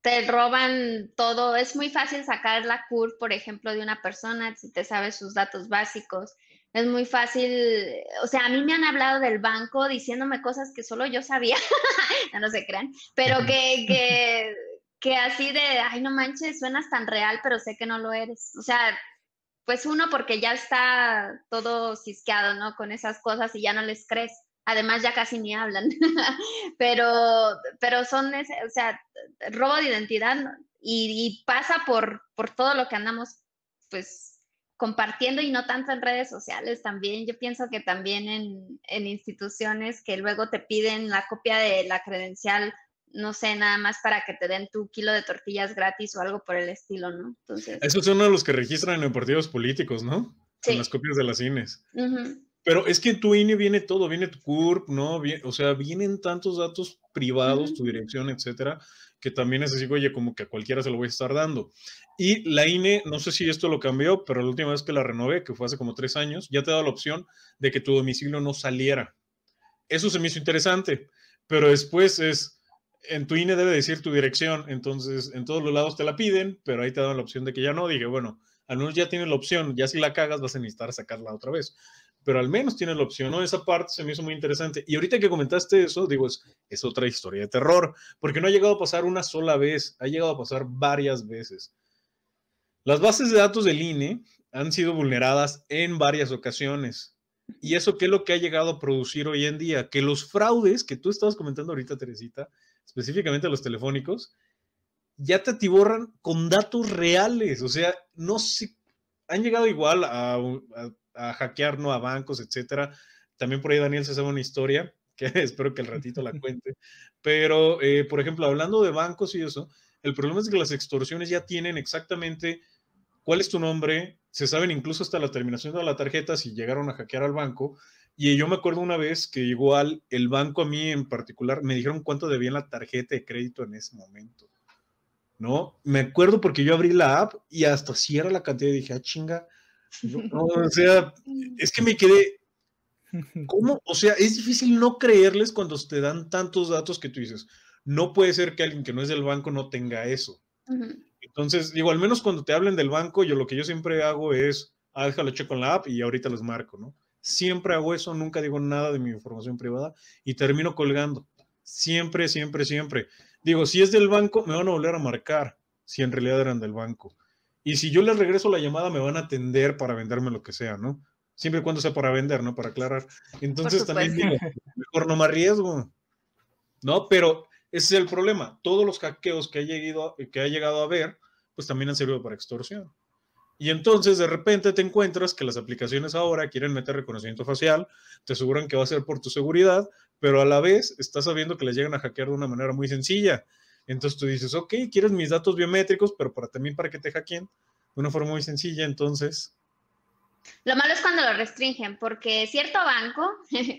te roban todo. Es muy fácil sacar la C U R, por ejemplo, de una persona si te sabes sus datos básicos. Es muy fácil, o sea, a mí me han hablado del banco diciéndome cosas que solo yo sabía, no se crean, pero que, que, que así de, ay, no manches, suenas tan real, pero sé que no lo eres. O sea, pues uno porque ya está todo cisqueado, ¿no? Con esas cosas y ya no les crees. Además, ya casi ni hablan, pero, pero son, ese, o sea, robo de identidad y, y pasa por, por todo lo que andamos, pues, compartiendo y no tanto en redes sociales también. Yo pienso que también en, en instituciones que luego te piden la copia de la credencial, no sé, nada más para que te den tu kilo de tortillas gratis o algo por el estilo, ¿no? Entonces, esos son los que registran en partidos políticos, ¿no? Sí. Con las copias de las I N E S. Uh-huh. Pero es que en tu I N E viene todo, viene tu C U R P, ¿no? Viene, o sea, vienen tantos datos privados, uh-huh, tu dirección, etcétera, que también es así, oye, como que a cualquiera se lo voy a estar dando. Y la I N E, no sé si esto lo cambió, pero la última vez que la renové, que fue hace como tres años, ya te da la opción de que tu domicilio no saliera. Eso se me hizo interesante, pero después es, en tu I N E debe decir tu dirección, entonces en todos los lados te la piden, pero ahí te dan la opción de que ya no. Dije, bueno, al menos ya tienes la opción, ya si la cagas vas a necesitar sacarla otra vez, pero al menos tienes la opción, ¿no? Esa parte se me hizo muy interesante. Y ahorita que comentaste eso, digo, es, es otra historia de terror, porque no ha llegado a pasar una sola vez, ha llegado a pasar varias veces. Las bases de datos del I N E han sido vulneradas en varias ocasiones. ¿Y eso qué es lo que ha llegado a producir hoy en día? Que los fraudes que tú estabas comentando ahorita, Teresita, específicamente los telefónicos, ya te atiborran con datos reales. O sea, no sé, han llegado igual a... a a hackear, ¿no?, a bancos, etcétera. También por ahí Daniel se sabe una historia que espero que al ratito la cuente. Pero, eh, por ejemplo, hablando de bancos y eso, el problema es que las extorsiones ya tienen exactamente cuál es tu nombre, se saben incluso hasta la terminación de la tarjeta si llegaron a hackear al banco. Y yo me acuerdo una vez que igual el banco a mí en particular me dijeron cuánto debía en la tarjeta de crédito en ese momento, ¿no? Me acuerdo porque yo abrí la app y hasta cierra la cantidad y dije, ah, chinga. No, no, o sea, es que me quedé, ¿cómo? O sea, es difícil no creerles cuando te dan tantos datos que tú dices, no puede ser que alguien que no es del banco no tenga eso. Uh-huh. Entonces, digo, al menos cuando te hablen del banco, yo lo que yo siempre hago es, ah, déjalo checo en la app y ahorita les marco, ¿no? Siempre hago eso, nunca digo nada de mi información privada y termino colgando. Siempre, siempre, siempre. Digo, si es del banco, me van a volver a marcar, si en realidad eran del banco. Y si yo les regreso la llamada, me van a atender para venderme lo que sea, ¿no? Siempre y cuando sea para vender, ¿no? Para aclarar. Entonces también digo, mejor no me arriesgo, ¿no? Pero ese es el problema. Todos los hackeos que ha llegado, que ha llegado a ver, pues también han servido para extorsión. Y entonces de repente te encuentras que las aplicaciones ahora quieren meter reconocimiento facial, te aseguran que va a ser por tu seguridad, pero a la vez estás sabiendo que les llegan a hackear de una manera muy sencilla. Entonces tú dices, ok, quieres mis datos biométricos, pero para, también para que te hackeen de una forma muy sencilla, entonces. Lo malo es cuando lo restringen, porque cierto banco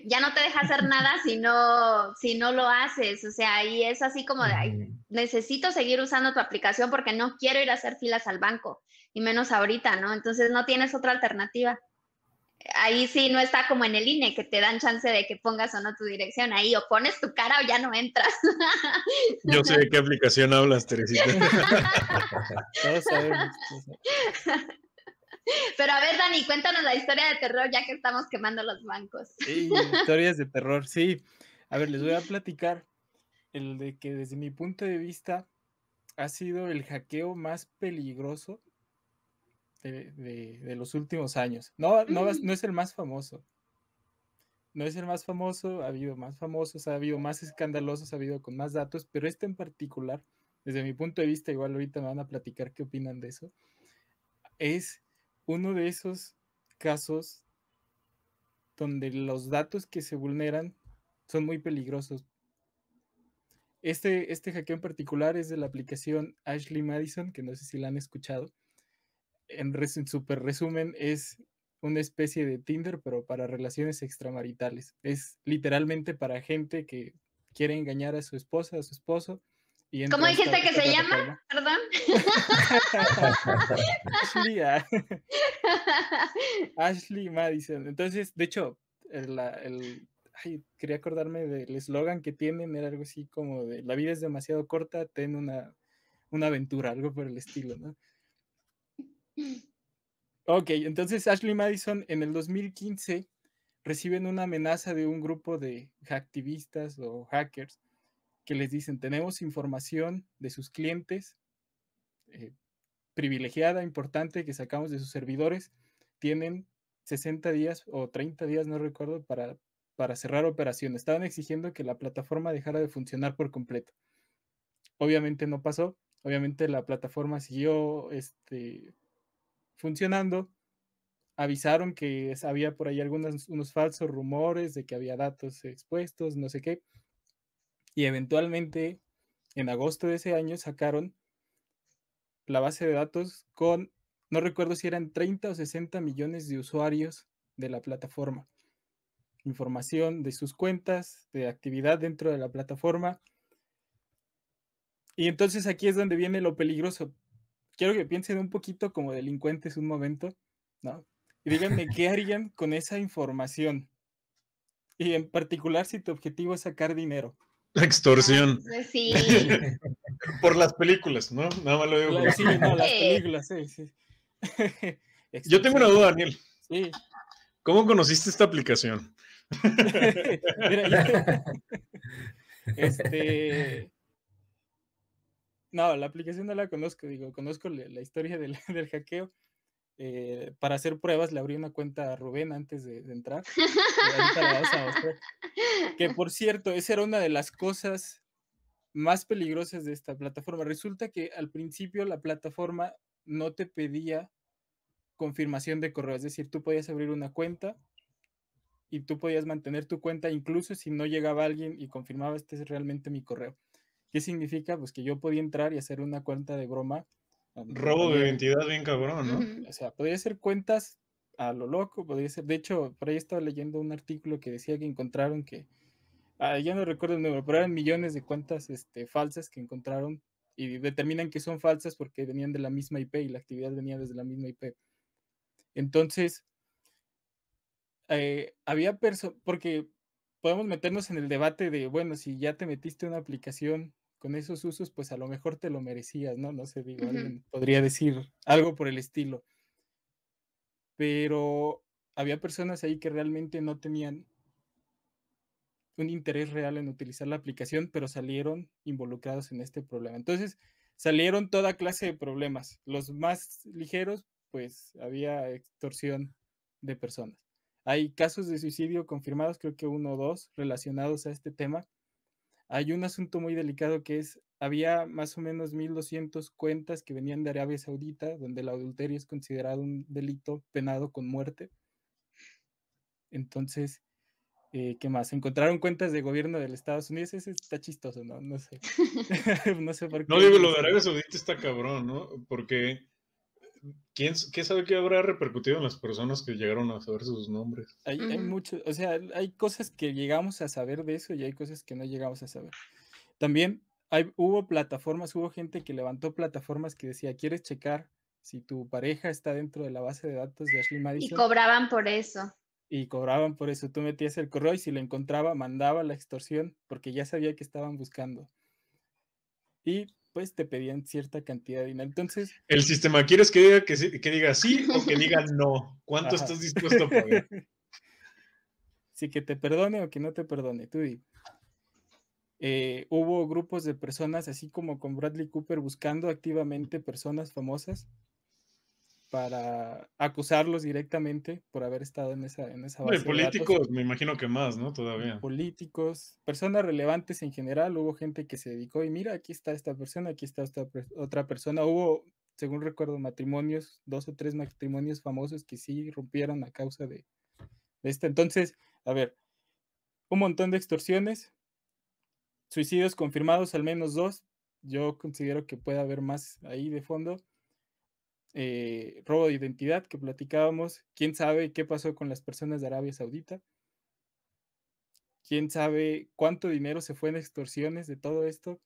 ya no te deja hacer nada si no, si no lo haces. O sea, ahí es así como de, ay, necesito seguir usando tu aplicación porque no quiero ir a hacer filas al banco, y menos ahorita, ¿no? Entonces no tienes otra alternativa. Ahí sí no está como en el I N E, que te dan chance de que pongas o no tu dirección ahí, o pones tu cara o ya no entras. Yo sé de qué aplicación hablas, Teresita. Todos sabemos. Pero a ver, Dani, cuéntanos la historia de terror ya que estamos quemando los bancos. Sí, historias de terror, sí. A ver, les voy a platicar el de que desde mi punto de vista ha sido el hackeo más peligroso De, de, de los últimos años. No, no, no es el más famoso. No es el más famoso, ha habido más famosos, ha habido más escandalosos, ha habido con más datos, pero este en particular, desde mi punto de vista, igual ahorita me van a platicar qué opinan de eso, es uno de esos casos donde los datos que se vulneran son muy peligrosos. Este, este hackeo en particular es de la aplicación Ashley Madison, que no sé si la han escuchado. En, res, en super resumen, es una especie de Tinder, pero para relaciones extramaritales. Es literalmente para gente que quiere engañar a su esposa, a su esposo. Y ¿cómo dijiste que se llama? Perdón. Ashley, Ashley Madison. Entonces, de hecho, el, el, ay, quería acordarme del eslogan que tienen, era algo así como de la vida es demasiado corta, ten una, una aventura, algo por el estilo, ¿no? Ok, entonces Ashley Madison en el dos mil quince reciben una amenaza de un grupo de hacktivistas o hackers que les dicen, tenemos información de sus clientes eh, privilegiada, importante, que sacamos de sus servidores, tienen sesenta días o treinta días, no recuerdo, para, para cerrar operaciones. Estaban exigiendo que la plataforma dejara de funcionar por completo. Obviamente no pasó, obviamente la plataforma siguió este... funcionando. Avisaron que había por ahí algunos unos falsos rumores de que había datos expuestos, no sé qué, y eventualmente en agosto de ese año sacaron la base de datos con, no recuerdo si eran treinta o sesenta millones de usuarios de la plataforma, información de sus cuentas, de actividad dentro de la plataforma. Y entonces aquí es donde viene lo peligroso. Quiero que piensen un poquito como delincuentes un momento, ¿no? Y díganme, ¿qué harían con esa información? Y en particular, si tu objetivo es sacar dinero. La extorsión. Sí. Por las películas, ¿no? Nada más lo digo. Claro, sí, no, las películas, sí, sí. Yo tengo una duda, Daniel. Sí. ¿Cómo conociste esta aplicación? Mira, yo... Este... No, la aplicación no la conozco, digo, conozco la, la historia del, del hackeo. Eh, para hacer pruebas le abrí una cuenta a Rubén antes de, de entrar. Que por cierto, esa era una de las cosas más peligrosas de esta plataforma. Resulta que al principio la plataforma no te pedía confirmación de correo, es decir, tú podías abrir una cuenta y tú podías mantener tu cuenta incluso si no llegaba alguien y confirmaba este es realmente mi correo. ¿Qué significa? Pues que yo podía entrar y hacer una cuenta de broma. Robo de identidad bien cabrón, ¿no? Uh-huh. O sea, podía hacer cuentas a lo loco, podía ser... De hecho, por ahí estaba leyendo un artículo que decía que encontraron que... Ah, ya no recuerdo el número, pero eran millones de cuentas este, falsas que encontraron y determinan que son falsas porque venían de la misma I P y la actividad venía desde la misma I P. Entonces, eh, había personas... Porque podemos meternos en el debate de, bueno, si ya te metiste una aplicación con esos usos, pues a lo mejor te lo merecías, ¿no? No sé, digo, uh-huh. Alguien podría decir algo por el estilo. Pero había personas ahí que realmente no tenían un interés real en utilizar la aplicación, pero salieron involucrados en este problema. Entonces, salieron toda clase de problemas. Los más ligeros, pues había extorsión de personas. Hay casos de suicidio confirmados, creo que uno o dos, relacionados a este tema. Hay un asunto muy delicado que es, había más o menos mil doscientas cuentas que venían de Arabia Saudita, donde el adulterio es considerado un delito penado con muerte. Entonces, eh, ¿qué más? Encontraron cuentas de gobierno de los Estados Unidos. Ese está chistoso, ¿no? No sé. No sé por qué. No, digo, lo de Arabia Saudita está cabrón, ¿no? Porque... ¿Quién, ¿Qué sabe qué habrá repercutido en las personas que llegaron a saber sus nombres? Hay, hay mucho, o sea, hay cosas que llegamos a saber de eso y hay cosas que no llegamos a saber. También hay, hubo plataformas, hubo gente que levantó plataformas que decía, ¿quieres checar si tu pareja está dentro de la base de datos de Ashley Madison. Y cobraban por eso. Y cobraban por eso. Tú metías el correo y si lo encontraba, mandaba la extorsión porque ya sabía que estaban buscando. Y pues te pedían cierta cantidad de dinero. Entonces... El sistema, ¿quieres que diga, que sí, que diga sí o que diga no? ¿Cuánto Ajá. estás dispuesto a pagar? Sí, que te perdone o que no te perdone. Tú di. Eh, hubo grupos de personas, así como con Bradley Cooper, buscando activamente personas famosas para acusarlos directamente por haber estado en esa, en esa base de datos. Políticos, me imagino que más, ¿no? Todavía. Políticos, personas relevantes en general. Hubo gente que se dedicó y mira, aquí está esta persona, aquí está esta otra persona. Hubo, según recuerdo, matrimonios, dos o tres matrimonios famosos que sí rompieron a causa de, de esto. Entonces, a ver, un montón de extorsiones, suicidios confirmados, al menos dos. Yo considero que puede haber más ahí de fondo. Eh, robo de identidad que platicábamos, quién sabe qué pasó con las personas de Arabia Saudita, quién sabe cuánto dinero se fue en extorsiones de todo esto,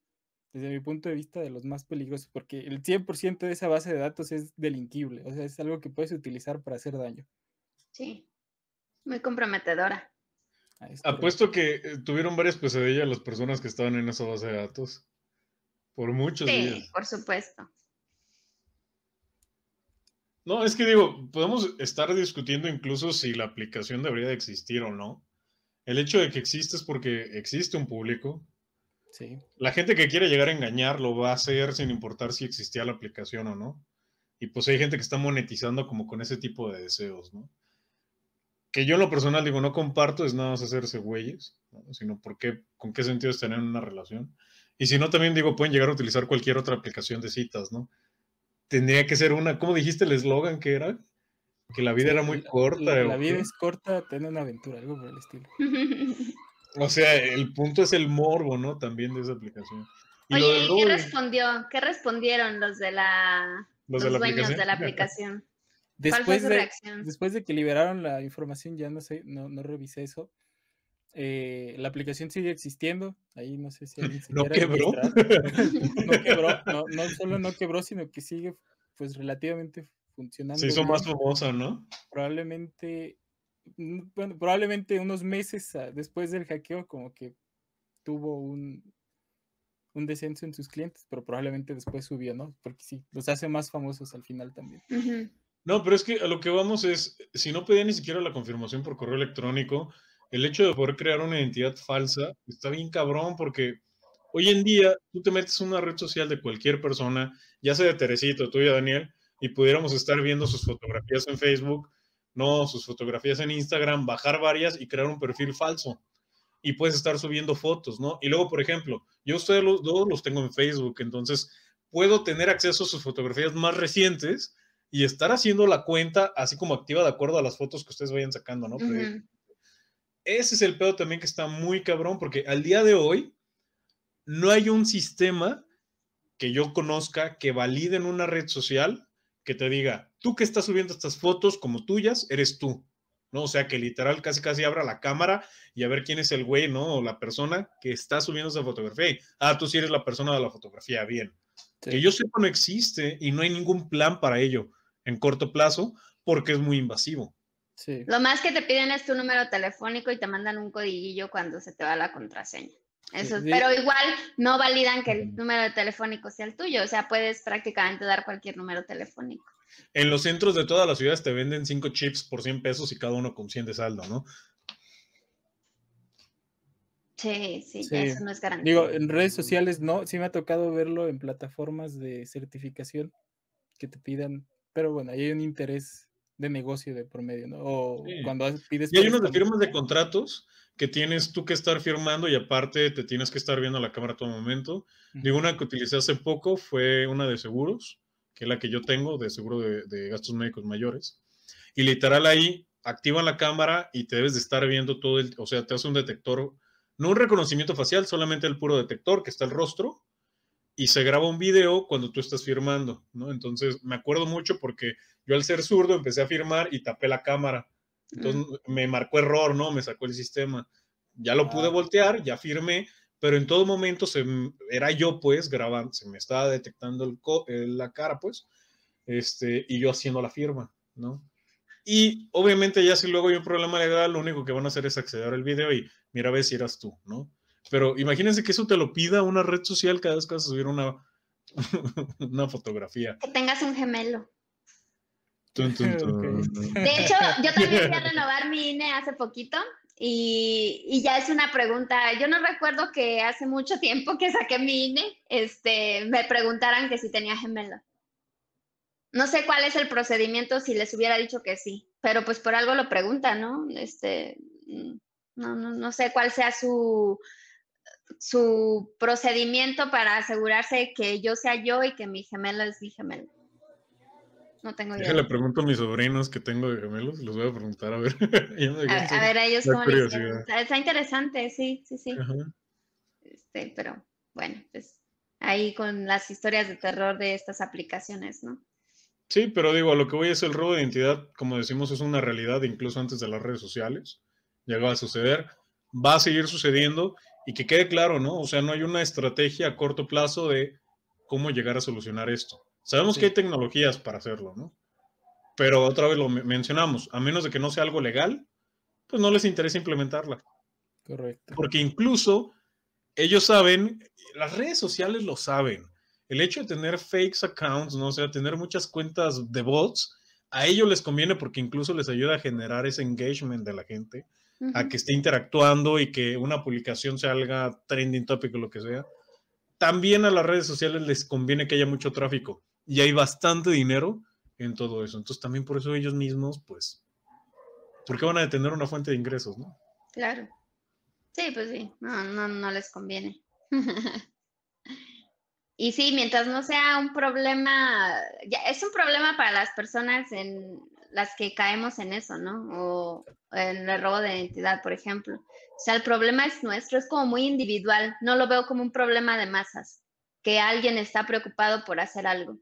desde mi punto de vista de los más peligrosos, porque el cien por ciento de esa base de datos es delinquible, o sea, es algo que puedes utilizar para hacer daño. Sí, muy comprometedora. Apuesto que tuvieron varias pesadillas las personas que estaban en esa base de datos, por muchos sí, días. Sí, por supuesto. No, es que digo, podemos estar discutiendo incluso si la aplicación debería de existir o no. El hecho de que existe es porque existe un público. Sí. La gente que quiere llegar a engañar lo va a hacer sin importar si existía la aplicación o no. Y pues hay gente que está monetizando como con ese tipo de deseos, ¿no? Que yo en lo personal digo, no comparto, es nada más hacerse güeyes, ¿no? Sino por qué, con qué sentido es tener una relación. Y si no, también digo, pueden llegar a utilizar cualquier otra aplicación de citas, ¿no? Tendría que ser una... ¿Cómo dijiste el eslogan que era? Que la vida sí, era muy la, corta. La, la vida es corta, ten una aventura, algo por el estilo. O sea, el punto es el morbo, ¿no? También de esa aplicación. Y oye, de, ¿y qué respondió? ¿Qué respondieron los de la... Los, los de dueños la de la aplicación? Después ¿Cuál fue su de, reacción? Después de que liberaron la información, ya no sé, no, no revisé eso. Eh, la aplicación sigue existiendo. Ahí no sé si alguien se ¿No quebró? No quebró. No, no solo no quebró, sino que sigue pues relativamente funcionando. Se hizo más famosa, ¿no? Probablemente, bueno, probablemente unos meses después del hackeo como que tuvo un, un descenso en sus clientes, pero probablemente después subió, ¿no? Porque sí, los hace más famosos al final también. Uh-huh. No, pero es que a lo que vamos es, si no pedía ni siquiera la confirmación por correo electrónico, el hecho de poder crear una identidad falsa está bien cabrón porque hoy en día tú te metes en una red social de cualquier persona, ya sea de Teresito, tuya, Daniel, y pudiéramos estar viendo sus fotografías en Facebook, no, sus fotografías en Instagram, bajar varias y crear un perfil falso. Y puedes estar subiendo fotos, ¿no? Y luego, por ejemplo, yo ustedes los dos los tengo en Facebook, entonces puedo tener acceso a sus fotografías más recientes y estar haciendo la cuenta así como activa de acuerdo a las fotos que ustedes vayan sacando, ¿no? Uh-huh. Pero, ese es el pedo también que está muy cabrón, porque al día de hoy no hay un sistema que yo conozca que valide en una red social que te diga, tú que estás subiendo estas fotos como tuyas, eres tú, ¿no? O sea, que literal casi casi abra la cámara y a ver quién es el güey, ¿no? O la persona que está subiendo esa fotografía. Ah, tú sí eres la persona de la fotografía, bien. Sí. Que yo sepa no existe y no hay ningún plan para ello en corto plazo porque es muy invasivo. Sí. Lo más que te piden es tu número telefónico y te mandan un codiguillo cuando se te va la contraseña. Eso, sí, sí. Pero igual no validan que el número telefónico sea el tuyo. O sea, puedes prácticamente dar cualquier número telefónico. En los centros de todas las ciudades te venden cinco chips por cien pesos y cada uno con cien de saldo, ¿no? Sí, sí, sí. Eso no es garantía. Digo, en redes sociales no. Sí me ha tocado verlo en plataformas de certificación que te pidan. Pero bueno, ahí hay un interés de negocio de por medio, ¿no? O sí. Cuando pides... Y hay unos de firmas de contratos que tienes tú que estar firmando y aparte te tienes que estar viendo la cámara todo momento. Uh-huh. Digo, una que utilicé hace poco fue una de seguros, que es la que yo tengo, de seguro de, de gastos médicos mayores. Y literal ahí activan la cámara y te debes de estar viendo todo el... O sea, te hace un detector, no un reconocimiento facial, solamente el puro detector, que está el rostro, y se graba un video cuando tú estás firmando, ¿no? Entonces, me acuerdo mucho porque yo al ser zurdo empecé a firmar y tapé la cámara. Entonces, mm. me marcó error, ¿no? Me sacó el sistema. Ya lo ah. pude voltear, ya firmé, pero en todo momento se, era yo, pues, grabando. Se me estaba detectando el co- eh, la cara, pues. este, y yo haciendo la firma, ¿no? Y obviamente ya si luego hay un problema legal, lo único que van a hacer es acceder al video y mira a ver si eras tú, ¿no? Pero imagínense que eso te lo pida una red social cada vez que vas a subir una, una fotografía. Que tengas un gemelo. Tun, tun, tun. De hecho, yo también fui a renovar mi I N E hace poquito y, y ya es una pregunta. Yo no recuerdo que hace mucho tiempo que saqué mi I N E, este, me preguntaran que si tenía gemelo. No sé cuál es el procedimiento si les hubiera dicho que sí, pero pues por algo lo preguntan, ¿no? Este, no, no, no sé cuál sea su, su procedimiento para asegurarse que yo sea yo y que mi gemelo es mi gemelo. No tengo idea. Le pregunto a mis sobrinos que tengo de gemelos, los voy a preguntar a ver. a, a ver, a ellos cómo les dicen. Está interesante, sí, sí, sí. Este, pero bueno, pues ahí con las historias de terror de estas aplicaciones, ¿no? Sí, pero digo, a lo que voy es el robo de identidad, como decimos, es una realidad incluso antes de las redes sociales. Llegó a suceder, va a seguir sucediendo y que quede claro, ¿no? O sea, no hay una estrategia a corto plazo de cómo llegar a solucionar esto. Sabemos sí. que hay tecnologías para hacerlo, ¿no? Pero otra vez lo mencionamos, a menos de que no sea algo legal, pues no les interesa implementarla. Correcto. Porque incluso ellos saben, las redes sociales lo saben. El hecho de tener fakes accounts, ¿no? O sea, tener muchas cuentas de bots, a ellos les conviene porque incluso les ayuda a generar ese engagement de la gente, uh-huh. a que esté interactuando y que una publicación salga trending topic o lo que sea. También a las redes sociales les conviene que haya mucho tráfico. Y hay bastante dinero en todo eso. Entonces, también por eso ellos mismos, pues, ¿por qué van a detener una fuente de ingresos, no? Claro. Sí, pues sí. No, no, no les conviene. Y sí, mientras no sea un problema, ya es un problema para las personas en las que caemos en eso, ¿no? O en el robo de identidad, por ejemplo. O sea, el problema es nuestro, es como muy individual. No lo veo como un problema de masas, que alguien está preocupado por hacer algo.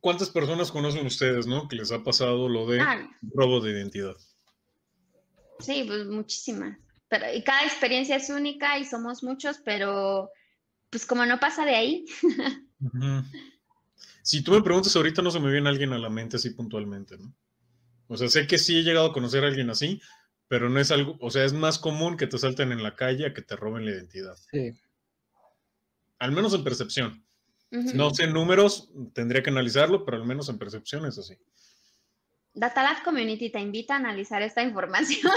¿Cuántas personas conocen ustedes, no? Que les ha pasado lo de ah, robo de identidad. Sí, pues muchísimas. Pero, y cada experiencia es única y somos muchos, pero... pues como no pasa de ahí. Uh-huh. Si tú me preguntas ahorita, no se me viene alguien a la mente así puntualmente, ¿no? O sea, sé que sí he llegado a conocer a alguien así, pero no es algo, o sea, es más común que te salten en la calle a que te roben la identidad. Sí. Al menos en percepción. Uh-huh. No sé números, tendría que analizarlo, pero al menos en percepción es así. DataLab Community te invita a analizar esta información.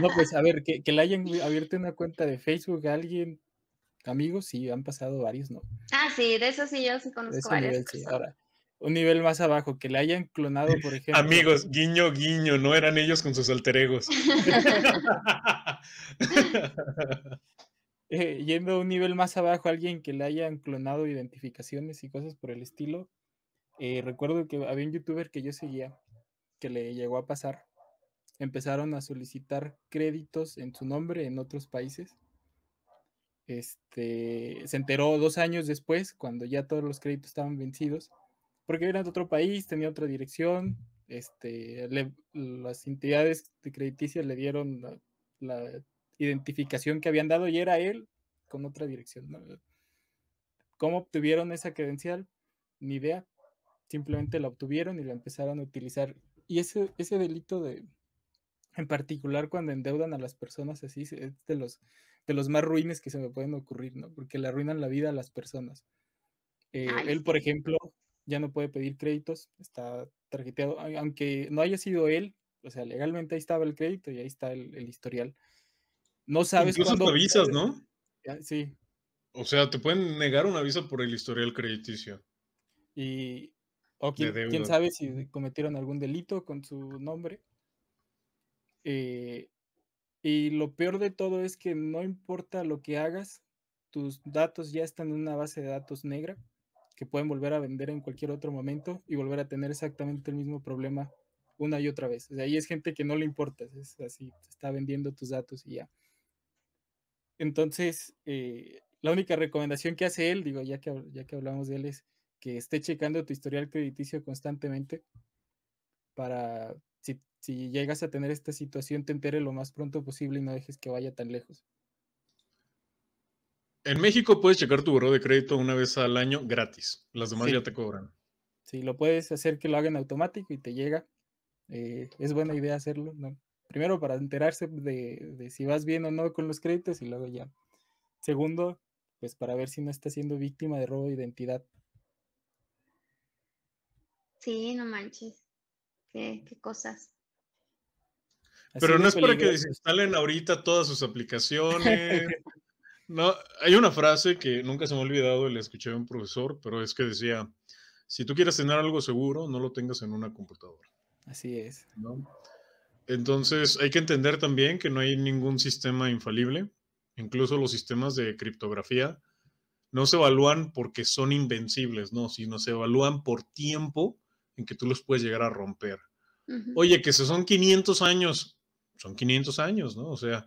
No, pues a ver, que, que le hayan abierto una cuenta de Facebook a alguien, amigos, sí, han pasado varios, ¿no? Ah, sí, de eso sí, yo sí conozco varios. Nivel, sí. Ahora, un nivel más abajo, que le hayan clonado, por ejemplo. Amigos, guiño, guiño, no eran ellos con sus alter egos. eh, yendo a un nivel más abajo, alguien que le hayan clonado identificaciones y cosas por el estilo. Eh, recuerdo que había un youtuber que yo seguía, que le llegó a pasar. Empezaron a solicitar créditos en su nombre en otros países. Este, se enteró dos años después, cuando ya todos los créditos estaban vencidos, porque era de otro país, tenía otra dirección, este, le, las entidades crediticias le dieron la, la identificación que habían dado y era él con otra dirección, ¿no? ¿Cómo obtuvieron esa credencial? Ni idea. Simplemente la obtuvieron y la empezaron a utilizar. Y ese, ese delito de... en particular cuando endeudan a las personas así, es de los, de los más ruines que se me pueden ocurrir, ¿no? Porque le arruinan la vida a las personas. Eh, Ay, él, por ejemplo, ya no puede pedir créditos, está tarjeteado, aunque no haya sido él, o sea, legalmente ahí estaba el crédito y ahí está el, el historial. No sabes cuándo... Incluso te avisas, ¿no? Sí. O sea, te pueden negar un aviso por el historial crediticio. Y... o quién, quién sabe si cometieron algún delito con su nombre. Eh, y lo peor de todo es que no importa lo que hagas, tus datos ya están en una base de datos negra que pueden volver a vender en cualquier otro momento y volver a tener exactamente el mismo problema una y otra vez. O sea, ahí es gente que no le importa, es así, está vendiendo tus datos y ya. Entonces, eh, la única recomendación que hace él, digo, ya que, ya que hablamos de él, es que esté checando tu historial crediticio constantemente para... Si, si llegas a tener esta situación, te entere lo más pronto posible y no dejes que vaya tan lejos. En México puedes checar tu buró de crédito una vez al año gratis. Las demás sí. ya te cobran. Sí, lo puedes hacer que lo hagan automático y te llega. Eh, es buena idea hacerlo, ¿no? Primero para enterarse de, de si vas bien o no con los créditos y luego ya. Segundo, pues para ver si no estás siendo víctima de robo de identidad. Sí, no manches. Qué, qué cosas. Así Pero no es peligroso. Para que desinstalen ahorita todas sus aplicaciones. No, hay una frase que nunca se me ha olvidado y la escuché de un profesor, pero es que decía, si tú quieres tener algo seguro, no lo tengas en una computadora. Así es. ¿No? Entonces, hay que entender también que no hay ningún sistema infalible. Incluso los sistemas de criptografía no se evalúan porque son invencibles, no, sino se evalúan por tiempo en que tú los puedes llegar a romper. Uh-huh. Oye, que si son quinientos años, son quinientos años, ¿no? O sea,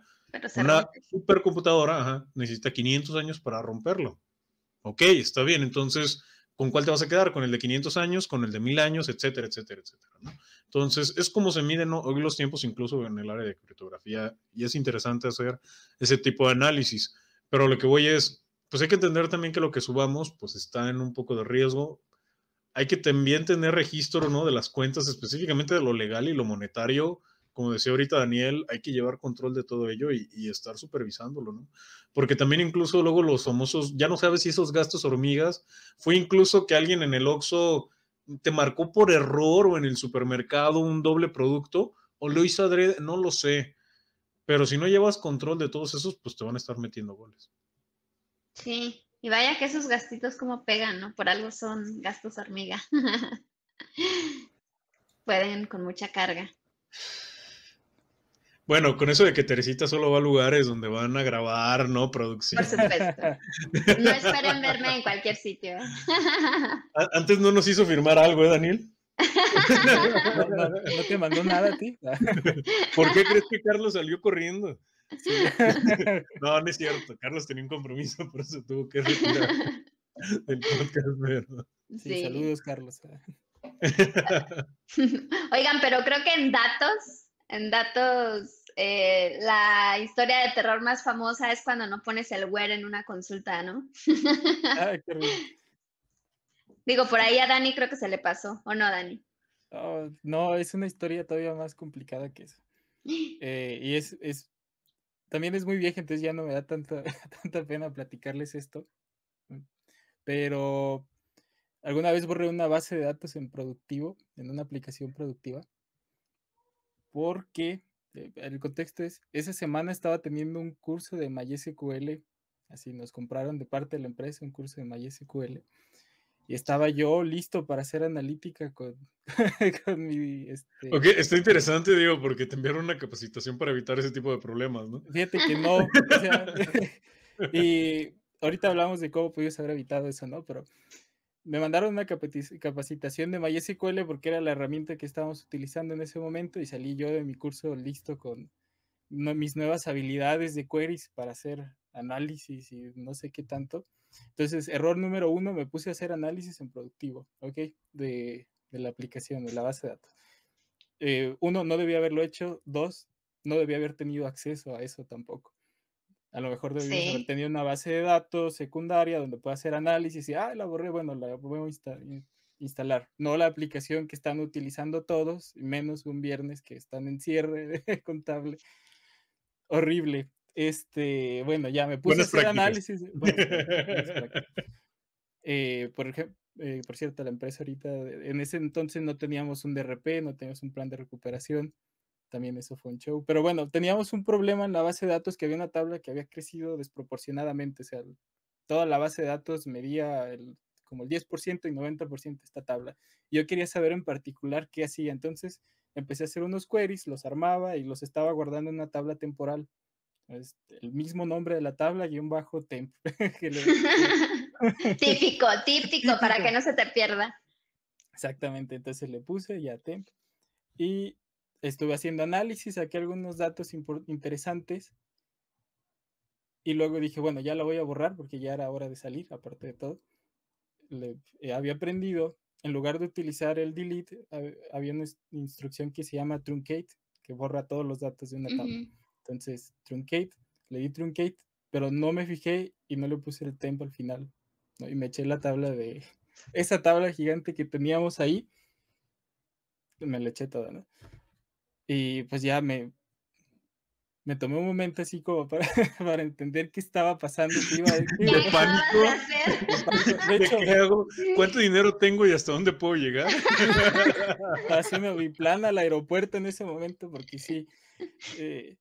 se una rompe. Supercomputadora ajá, necesita quinientos años para romperlo. Ok, está bien, entonces, ¿con cuál te vas a quedar? ¿Con el de quinientos años? ¿Con el de mil años? Etcétera, etcétera, etcétera, ¿no? Entonces, es como se miden hoy los tiempos incluso en el área de criptografía y es interesante hacer ese tipo de análisis. Pero lo que voy es, pues hay que entender también que lo que subamos, pues está en un poco de riesgo. Hay que también tener registro, ¿no? De las cuentas, específicamente de lo legal y lo monetario. Como decía ahorita Daniel, hay que llevar control de todo ello y, y estar supervisándolo, ¿no? Porque también incluso luego los famosos, ya no sabes si esos gastos hormigas, fue incluso que alguien en el Oxxo te marcó por error o en el supermercado un doble producto, o lo hizo adrede, no lo sé. Pero si no llevas control de todos esos, pues te van a estar metiendo goles. Sí, y vaya que esos gastitos como pegan, ¿no? Por algo son gastos hormiga. Pueden con mucha carga. Bueno, con eso de que Teresita solo va a lugares donde van a grabar, ¿no? Producción. Por supuesto. No esperen verme en cualquier sitio. Antes no nos hizo firmar algo, ¿eh, Daniel? No, no, no te mandó nada a ti. ¿Por qué crees que Carlos salió corriendo? Sí. No, no es cierto. Carlos tenía un compromiso, por eso tuvo que retirar del podcast, ¿verdad? Sí, sí, saludos, Carlos. Oigan, pero creo que en datos... En datos, eh, la historia de terror más famosa es cuando no pones el where en una consulta, ¿no? Ay, qué rico. Digo, por ahí a Dani creo que se le pasó, ¿o no, Dani? Oh, no, es una historia todavía más complicada que eso. Eh, y es, es, también es muy vieja, entonces ya no me da tanta, tanta pena platicarles esto. Pero alguna vez borré una base de datos en productivo, en una aplicación productiva. Porque eh, el contexto es, esa semana estaba teniendo un curso de MySQL, así nos compraron de parte de la empresa un curso de MySQL, y estaba yo listo para hacer analítica con, con mi... Este... Ok, está interesante, digo, porque te enviaron una capacitación para evitar ese tipo de problemas, ¿no? Fíjate que no, o sea, y ahorita hablamos de cómo pudimos haber evitado eso, ¿no? Pero me mandaron una capacitación de MySQL porque era la herramienta que estábamos utilizando en ese momento y salí yo de mi curso listo con no, mis nuevas habilidades de queries para hacer análisis y no sé qué tanto. Entonces, error número uno, me puse a hacer análisis en productivo, ¿ok? De, de la aplicación, de la base de datos. Eh, uno, no debía haberlo hecho. Dos, no debía haber tenido acceso a eso tampoco. A lo mejor debíamos sí. haber tenido una base de datos secundaria donde pueda hacer análisis y, ah, la borré, bueno, la voy a instalar. No la aplicación que están utilizando todos, menos un viernes que están en cierre contable. Horrible. Este, bueno, ya me puse Buenas a hacer prácticas. análisis. Bueno, eh, por ejemplo, eh, por cierto, la empresa ahorita, en ese entonces no teníamos un D R P, no teníamos un plan de recuperación. También eso fue un show. Pero bueno, teníamos un problema en la base de datos que había una tabla que había crecido desproporcionadamente. O sea, toda la base de datos medía el, como el diez por ciento y noventa por ciento de esta tabla. Yo quería saber en particular qué hacía. Entonces empecé a hacer unos queries, los armaba y los estaba guardando en una tabla temporal. Este, el mismo nombre de la tabla y un bajo temp. Típico, típico, para que no se te pierda. Exactamente. Entonces le puse ya temp. Y... estuve haciendo análisis, saqué algunos datos interesantes y luego dije, bueno, ya la voy a borrar porque ya era hora de salir, aparte de todo. Le, eh, había aprendido, en lugar de utilizar el delete, eh, había una instrucción que se llama truncate, que borra todos los datos de una tabla. Uh-huh. Entonces, truncate, le di truncate pero no me fijé y no le puse el tempo al final, ¿no? Y me eché la tabla de... Esa tabla gigante que teníamos ahí, me la eché toda, ¿no? Y pues ya me... Me tomé un momento así como para, para entender qué estaba pasando. Qué iba a decir. ¿Qué pánico? De hacer? De hecho, ¿Qué hago? ¿Cuánto dinero tengo y hasta dónde puedo llegar? Pasé mi plan al aeropuerto en ese momento porque sí, eh,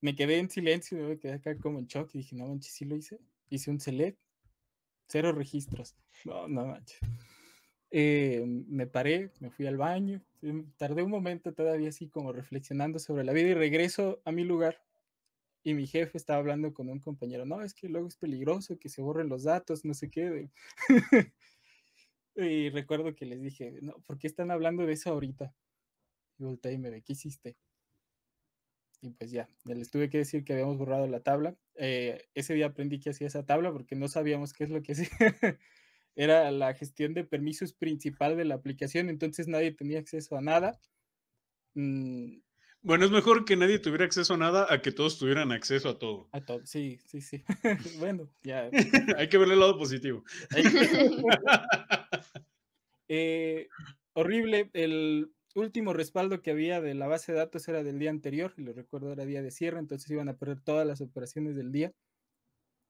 me quedé en silencio y me quedé acá como en shock. Y dije, no manches, sí lo hice. Hice un select, cero registros. No, no manches. Eh, me paré, me fui al baño, tardé un momento todavía así como reflexionando sobre la vida y regreso a mi lugar y mi jefe estaba hablando con un compañero, no, es que luego es peligroso que se borren los datos, no sé qué. Y recuerdo que les dije, no, ¿por qué están hablando de eso ahorita? Y volteé y me ve, ¿qué hiciste? Y pues ya, les tuve que decir que habíamos borrado la tabla. Eh, ese día aprendí que hacía esa tabla porque no sabíamos qué es lo que hacía. Era la gestión de permisos principal de la aplicación, entonces nadie tenía acceso a nada. Mm. Bueno, es mejor que nadie tuviera acceso a nada a que todos tuvieran acceso a todo. A todo, sí, sí, sí. Bueno, ya. Hay que ver el lado positivo. eh, horrible, el último respaldo que había de la base de datos era del día anterior, y lo recuerdo era día de cierre, entonces iban a perder todas las operaciones del día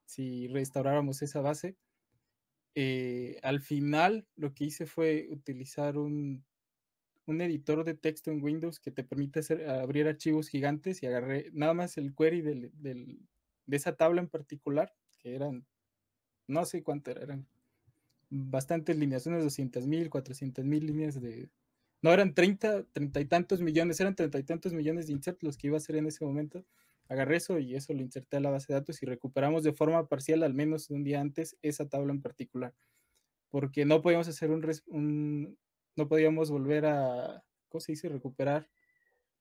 si restauráramos esa base. Eh, al final lo que hice fue utilizar un, un editor de texto en Windows que te permite hacer, abrir archivos gigantes y agarré nada más el query del, del, de esa tabla en particular, que eran, no sé cuánto era, eran bastantes líneas, unas doscientas mil, cuatrocientas mil líneas de... No, eran treinta, treinta y tantos millones, eran treinta y tantos millones de insertos los que iba a hacer en ese momento. Agarré eso y eso lo inserté a la base de datos y recuperamos de forma parcial, al menos un día antes, esa tabla en particular. Porque no podíamos hacer un... un no podíamos volver a... ¿Cómo se dice? Recuperar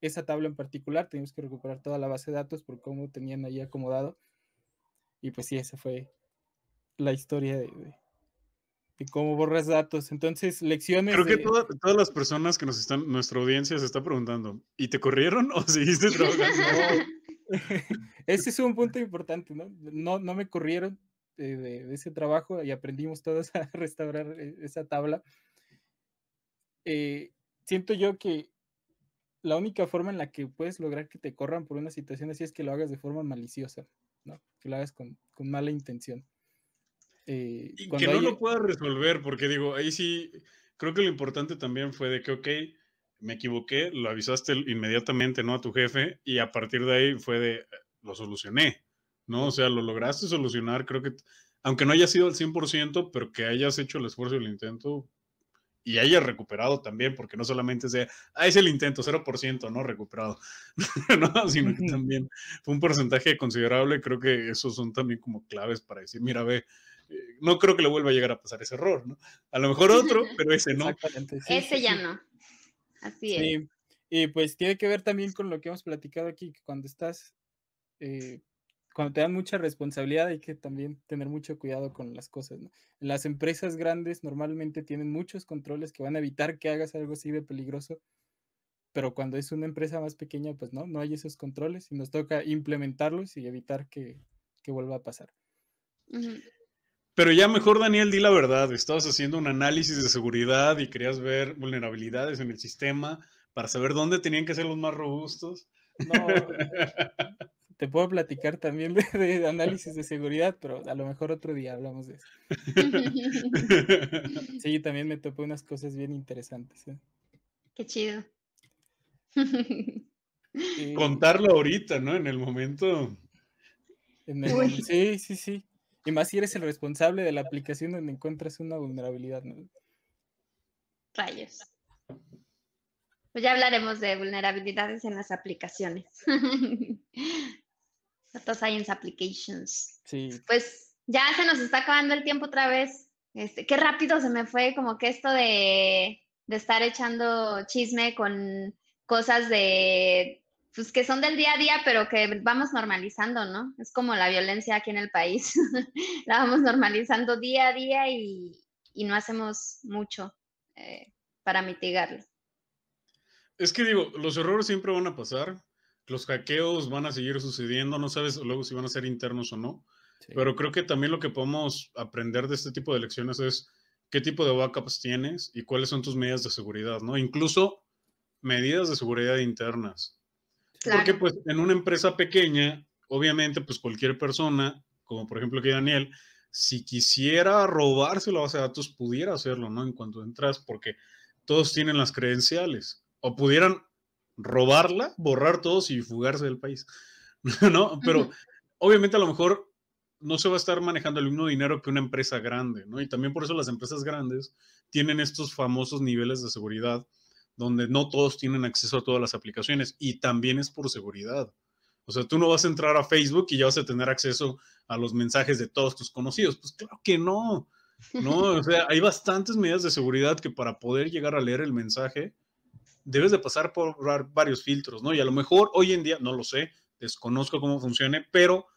esa tabla en particular. Teníamos que recuperar toda la base de datos por cómo tenían ahí acomodado. Y pues sí, esa fue la historia de... de y cómo borras datos. Entonces, lecciones... Creo que de... toda, todas las personas que nos están... Nuestra audiencia se está preguntando, ¿y te corrieron o seguiste trabajando? Ese es un punto importante, ¿no? No, no me corrieron de, de, de ese trabajo y aprendimos todos a restaurar esa tabla. Eh, siento yo que la única forma en la que puedes lograr que te corran por una situación así es que lo hagas de forma maliciosa, ¿no? Que lo hagas con, con mala intención. Eh, y que no haya... lo pueda resolver, porque digo, ahí sí, creo que lo importante también fue de que, ok, me equivoqué, lo avisaste inmediatamente, ¿no? A tu jefe, y a partir de ahí fue de, lo solucioné, ¿no? O sea, lo lograste solucionar, creo que, aunque no haya sido al cien por ciento, pero que hayas hecho el esfuerzo y el intento, y hayas recuperado también, porque no solamente sea, ah, es el intento, cero por ciento, ¿no? Recuperado, ¿no? Sino que también fue un porcentaje considerable, creo que esos son también como claves para decir, mira, ve, no creo que le vuelva a llegar a pasar ese error, ¿no? A lo mejor otro, pero ese no. Sí, ese ya sí. No. Así es. Sí. Y pues tiene que ver también con lo que hemos platicado aquí, que cuando estás, eh, cuando te dan mucha responsabilidad hay que también tener mucho cuidado con las cosas, ¿no? Las empresas grandes normalmente tienen muchos controles que van a evitar que hagas algo así de peligroso, pero cuando es una empresa más pequeña, pues no, no hay esos controles y nos toca implementarlos y evitar que, que vuelva a pasar. Uh-huh. Pero ya mejor, Daniel, di la verdad, estabas haciendo un análisis de seguridad y querías ver vulnerabilidades en el sistema para saber dónde tenían que ser los más robustos. No, te puedo platicar también de, de análisis de seguridad, pero a lo mejor otro día hablamos de eso. Sí, también me topé unas cosas bien interesantes, ¿eh? Qué chido. Sí. Contarlo ahorita, ¿no? En el momento. En el... Sí, sí, sí. Y más si eres el responsable de la aplicación donde encuentras una vulnerabilidad, ¿no? Rayos. Pues ya hablaremos de vulnerabilidades en las aplicaciones. Data Science Applications. Sí. Pues ya se nos está acabando el tiempo otra vez. Este, qué rápido se me fue como que esto de, de estar echando chisme con cosas de... Pues que son del día a día, pero que vamos normalizando, ¿no? Es como la violencia aquí en el país. La vamos normalizando día a día y, y no hacemos mucho eh, para mitigarlo. Es que digo, los errores siempre van a pasar. los hackeos van a seguir sucediendo, no sabes luego si van a ser internos o no, sí. Pero creo que también lo que podemos aprender de este tipo de lecciones es qué tipo de backups tienes y cuáles son tus medidas de seguridad, ¿no? Incluso medidas de seguridad internas. Claro. Porque pues en una empresa pequeña, obviamente pues cualquier persona, como por ejemplo aquí Daniel, si quisiera robarse la base de datos, pudiera hacerlo, ¿no? En cuanto entras, porque todos tienen las credenciales. O pudieran robarla, borrar todos y fugarse del país, ¿no? Pero uh-huh. Obviamente a lo mejor no se va a estar manejando el mismo dinero que una empresa grande, ¿no? Y también por eso las empresas grandes tienen estos famosos niveles de seguridad donde no todos tienen acceso a todas las aplicaciones y también es por seguridad. O sea, tú no vas a entrar a Facebook y ya vas a tener acceso a los mensajes de todos tus conocidos. Pues claro que no, ¿no? O sea, hay bastantes medidas de seguridad que para poder llegar a leer el mensaje debes de pasar por varios filtros, ¿no? Y a lo mejor hoy en día, no lo sé, desconozco cómo funcione, pero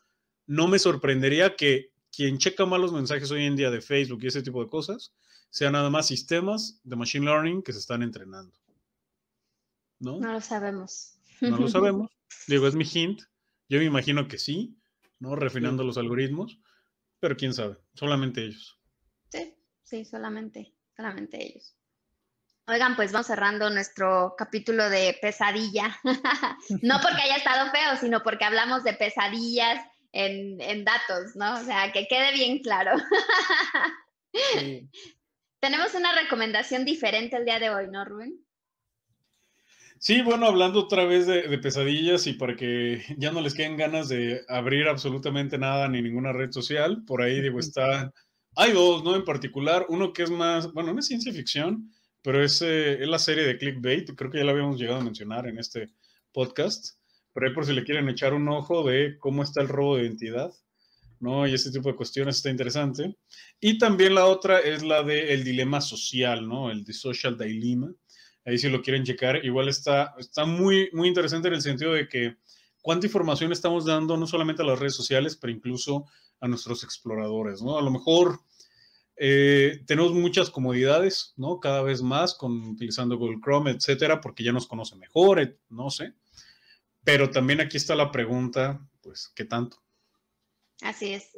no me sorprendería que quien checa más los mensajes hoy en día de Facebook y ese tipo de cosas sean nada más sistemas de Machine Learning que se están entrenando, ¿no? No lo sabemos. No lo sabemos. Digo, es mi hint. Yo me imagino que sí, ¿no? Refinando sí. Los algoritmos, pero quién sabe. Solamente ellos. Sí, sí, solamente, solamente ellos. Oigan, pues vamos cerrando nuestro capítulo de pesadilla. No porque haya estado feo, sino porque hablamos de pesadillas en, en datos, ¿no? O sea, que quede bien claro. Sí. Tenemos una recomendación diferente el día de hoy, ¿no, Rubén? Sí, bueno, hablando otra vez de, de pesadillas y para que ya no les queden ganas de abrir absolutamente nada ni ninguna red social, por ahí digo, está, hay dos, ¿no? En particular, uno que es más, bueno, no es ciencia ficción, pero es, eh, es la serie de Clickbait, creo que ya la habíamos llegado a mencionar en este podcast, pero ahí por si le quieren echar un ojo de cómo está el robo de identidad, ¿no? Y este tipo de cuestiones está interesante. Y también la otra es la de el dilema social, ¿no? El de Social Dilemma. Ahí si lo quieren checar, igual está, está muy, muy interesante en el sentido de que cuánta información estamos dando, no solamente a las redes sociales, pero incluso a nuestros exploradores, ¿no? A lo mejor eh, tenemos muchas comodidades, ¿no? Cada vez más, con, utilizando Google Chrome, etcétera, porque ya nos conocen mejor, no sé. Pero también aquí está la pregunta, pues, ¿qué tanto? Así es.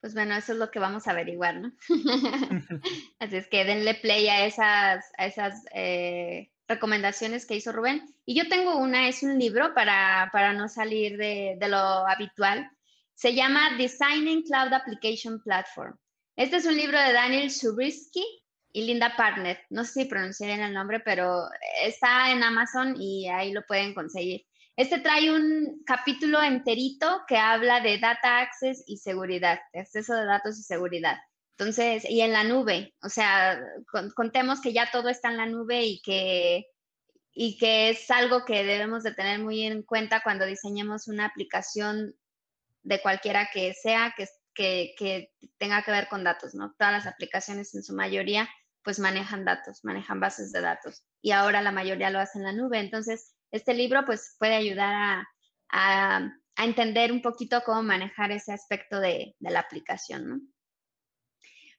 Pues bueno, eso es lo que vamos a averiguar, ¿no? Así es que denle play a esas, a esas eh, recomendaciones que hizo Rubén. Y yo tengo una, es un libro para, para no salir de, de lo habitual. Se llama Designing Cloud Application Platform. Este es un libro de Daniel Zubrisky y Linda Parnett. No sé si pronuncié bien el nombre, pero está en Amazon y ahí lo pueden conseguir. Este trae un capítulo enterito que habla de data access y seguridad, de acceso de datos y seguridad. Entonces, y en la nube, o sea, con, contemos que ya todo está en la nube y que, y que es algo que debemos de tener muy en cuenta cuando diseñemos una aplicación de cualquiera que sea, que, que, que tenga que ver con datos, ¿no? Todas las aplicaciones en su mayoría, pues manejan datos, manejan bases de datos. Y ahora la mayoría lo hace en la nube, entonces... Este libro, pues, puede ayudar a, a, a entender un poquito cómo manejar ese aspecto de, de la aplicación, ¿no?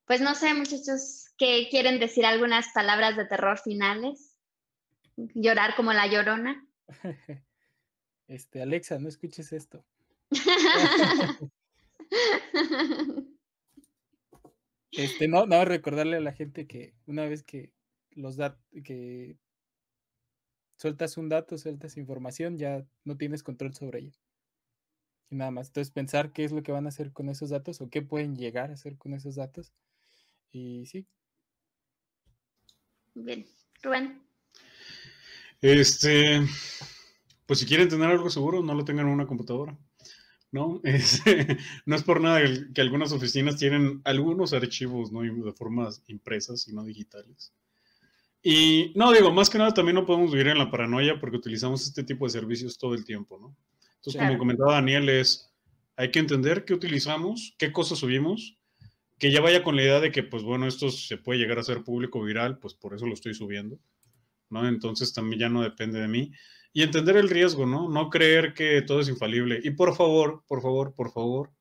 Pues, no sé, muchachos, ¿qué quieren decir? ¿Algunas palabras de terror finales? ¿Llorar como la Llorona? Este, Alexa, no escuches esto. este, no, no, recordarle a la gente que una vez que los datos, que... sueltas un dato, sueltas información, ya no tienes control sobre ella. Y nada más. Entonces, pensar qué es lo que van a hacer con esos datos o qué pueden llegar a hacer con esos datos. Y sí. Bien. Rubén. Este, pues si quieren tener algo seguro, no lo tengan en una computadora, ¿no? Es, no es por nada que algunas oficinas tienen algunos archivos, ¿no? De formas impresas y no digitales. Y, no, digo, más que nada también no podemos vivir en la paranoia porque utilizamos este tipo de servicios todo el tiempo, ¿no? Entonces, claro. Como comentaba Daniel, es, hay que entender qué utilizamos, qué cosas subimos, que ya vaya con la idea de que, pues, bueno, esto se puede llegar a ser público viral, pues, por eso lo estoy subiendo, ¿no? Entonces, también ya no depende de mí. Y entender el riesgo, ¿no? No creer que todo es infalible. Y, por favor, por favor, por favor,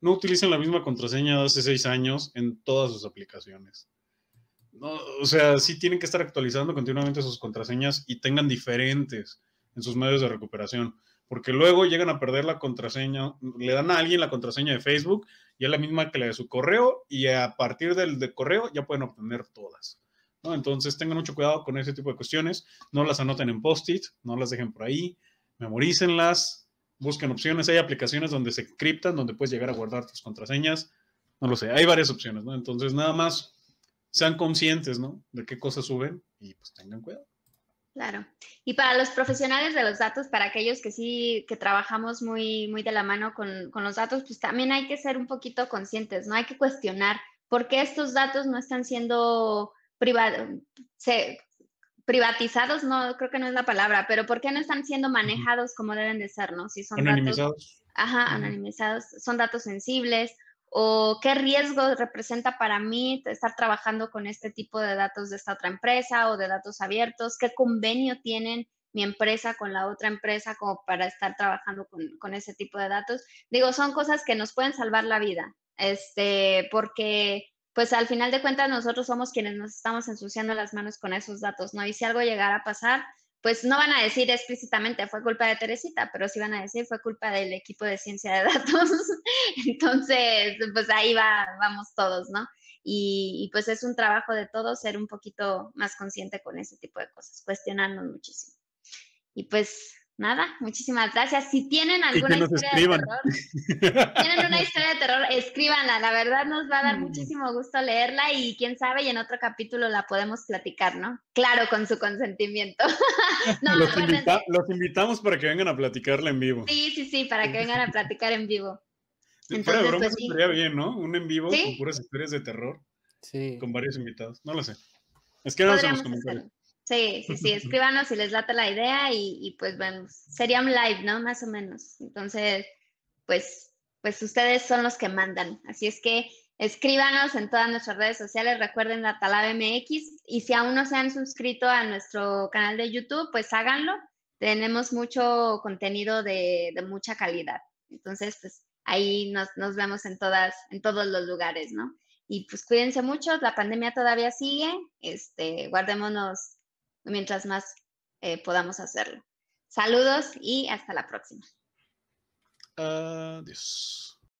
no utilicen la misma contraseña de hace seis años en todas sus aplicaciones. No, o sea, sí tienen que estar actualizando continuamente sus contraseñas y tengan diferentes en sus medios de recuperación, porque luego llegan a perder la contraseña, le dan a alguien la contraseña de Facebook y es la misma que la de su correo, y a partir del de correo ya pueden obtener todas, ¿no? Entonces tengan mucho cuidado con ese tipo de cuestiones, no las anoten en post-it, no las dejen por ahí, memorícenlas, busquen opciones, hay aplicaciones donde se encriptan, donde puedes llegar a guardar tus contraseñas, no lo sé, hay varias opciones, ¿no? Entonces nada más sean conscientes, ¿no?, de qué cosas suben y pues tengan cuidado. Claro. Y para los profesionales de los datos, para aquellos que sí, que trabajamos muy, muy de la mano con, con los datos, pues también hay que ser un poquito conscientes, ¿no? Hay que cuestionar por qué estos datos no están siendo privados, se, privatizados, no, creo que no es la palabra, pero por qué no están siendo manejados como deben de ser, ¿no? Si son anonimizados. Datos, ajá, anonimizados, son datos sensibles, o qué riesgo representa para mí estar trabajando con este tipo de datos de esta otra empresa o de datos abiertos, qué convenio tienen mi empresa con la otra empresa como para estar trabajando con, con ese tipo de datos. Digo, son cosas que nos pueden salvar la vida, este, porque pues al final de cuentas nosotros somos quienes nos estamos ensuciando las manos con esos datos, ¿no? Y si algo llegara a pasar, pues no van a decir explícitamente fue culpa de Teresita, pero sí van a decir fue culpa del equipo de ciencia de datos. Entonces, pues ahí va, vamos todos, ¿no? Y, y pues es un trabajo de todos ser un poquito más consciente con ese tipo de cosas, cuestionarnos muchísimo. Y pues nada, muchísimas gracias. Si tienen alguna historia escriban. de terror, tienen una historia de terror, escríbanla. La verdad nos va a dar muchísimo gusto leerla y quién sabe, y en otro capítulo la podemos platicar, ¿no? Claro, con su consentimiento. No, los, invita los invitamos para que vengan a platicarla en vivo. Sí, sí, sí, para que vengan a platicar en vivo. Fuera de broma, estaría bien, ¿no? Un en vivo, ¿sí?, con puras historias de terror. Sí. Con varios invitados. No lo sé. Es que no nos hemos comentado. Sí, sí, sí, escríbanos si les lata la idea y, y pues vemos. Sería un live, ¿no? Más o menos. Entonces, pues, pues ustedes son los que mandan. Así es que escríbanos en todas nuestras redes sociales. Recuerden DataLab M X. Y si aún no se han suscrito a nuestro canal de YouTube, pues háganlo. Tenemos mucho contenido de, de mucha calidad. Entonces, pues ahí nos, nos vemos en, todas, en todos los lugares, ¿no? Y pues cuídense mucho. La pandemia todavía sigue. Este, guardémonos mientras más eh, podamos hacerlo. Saludos y hasta la próxima. Adiós.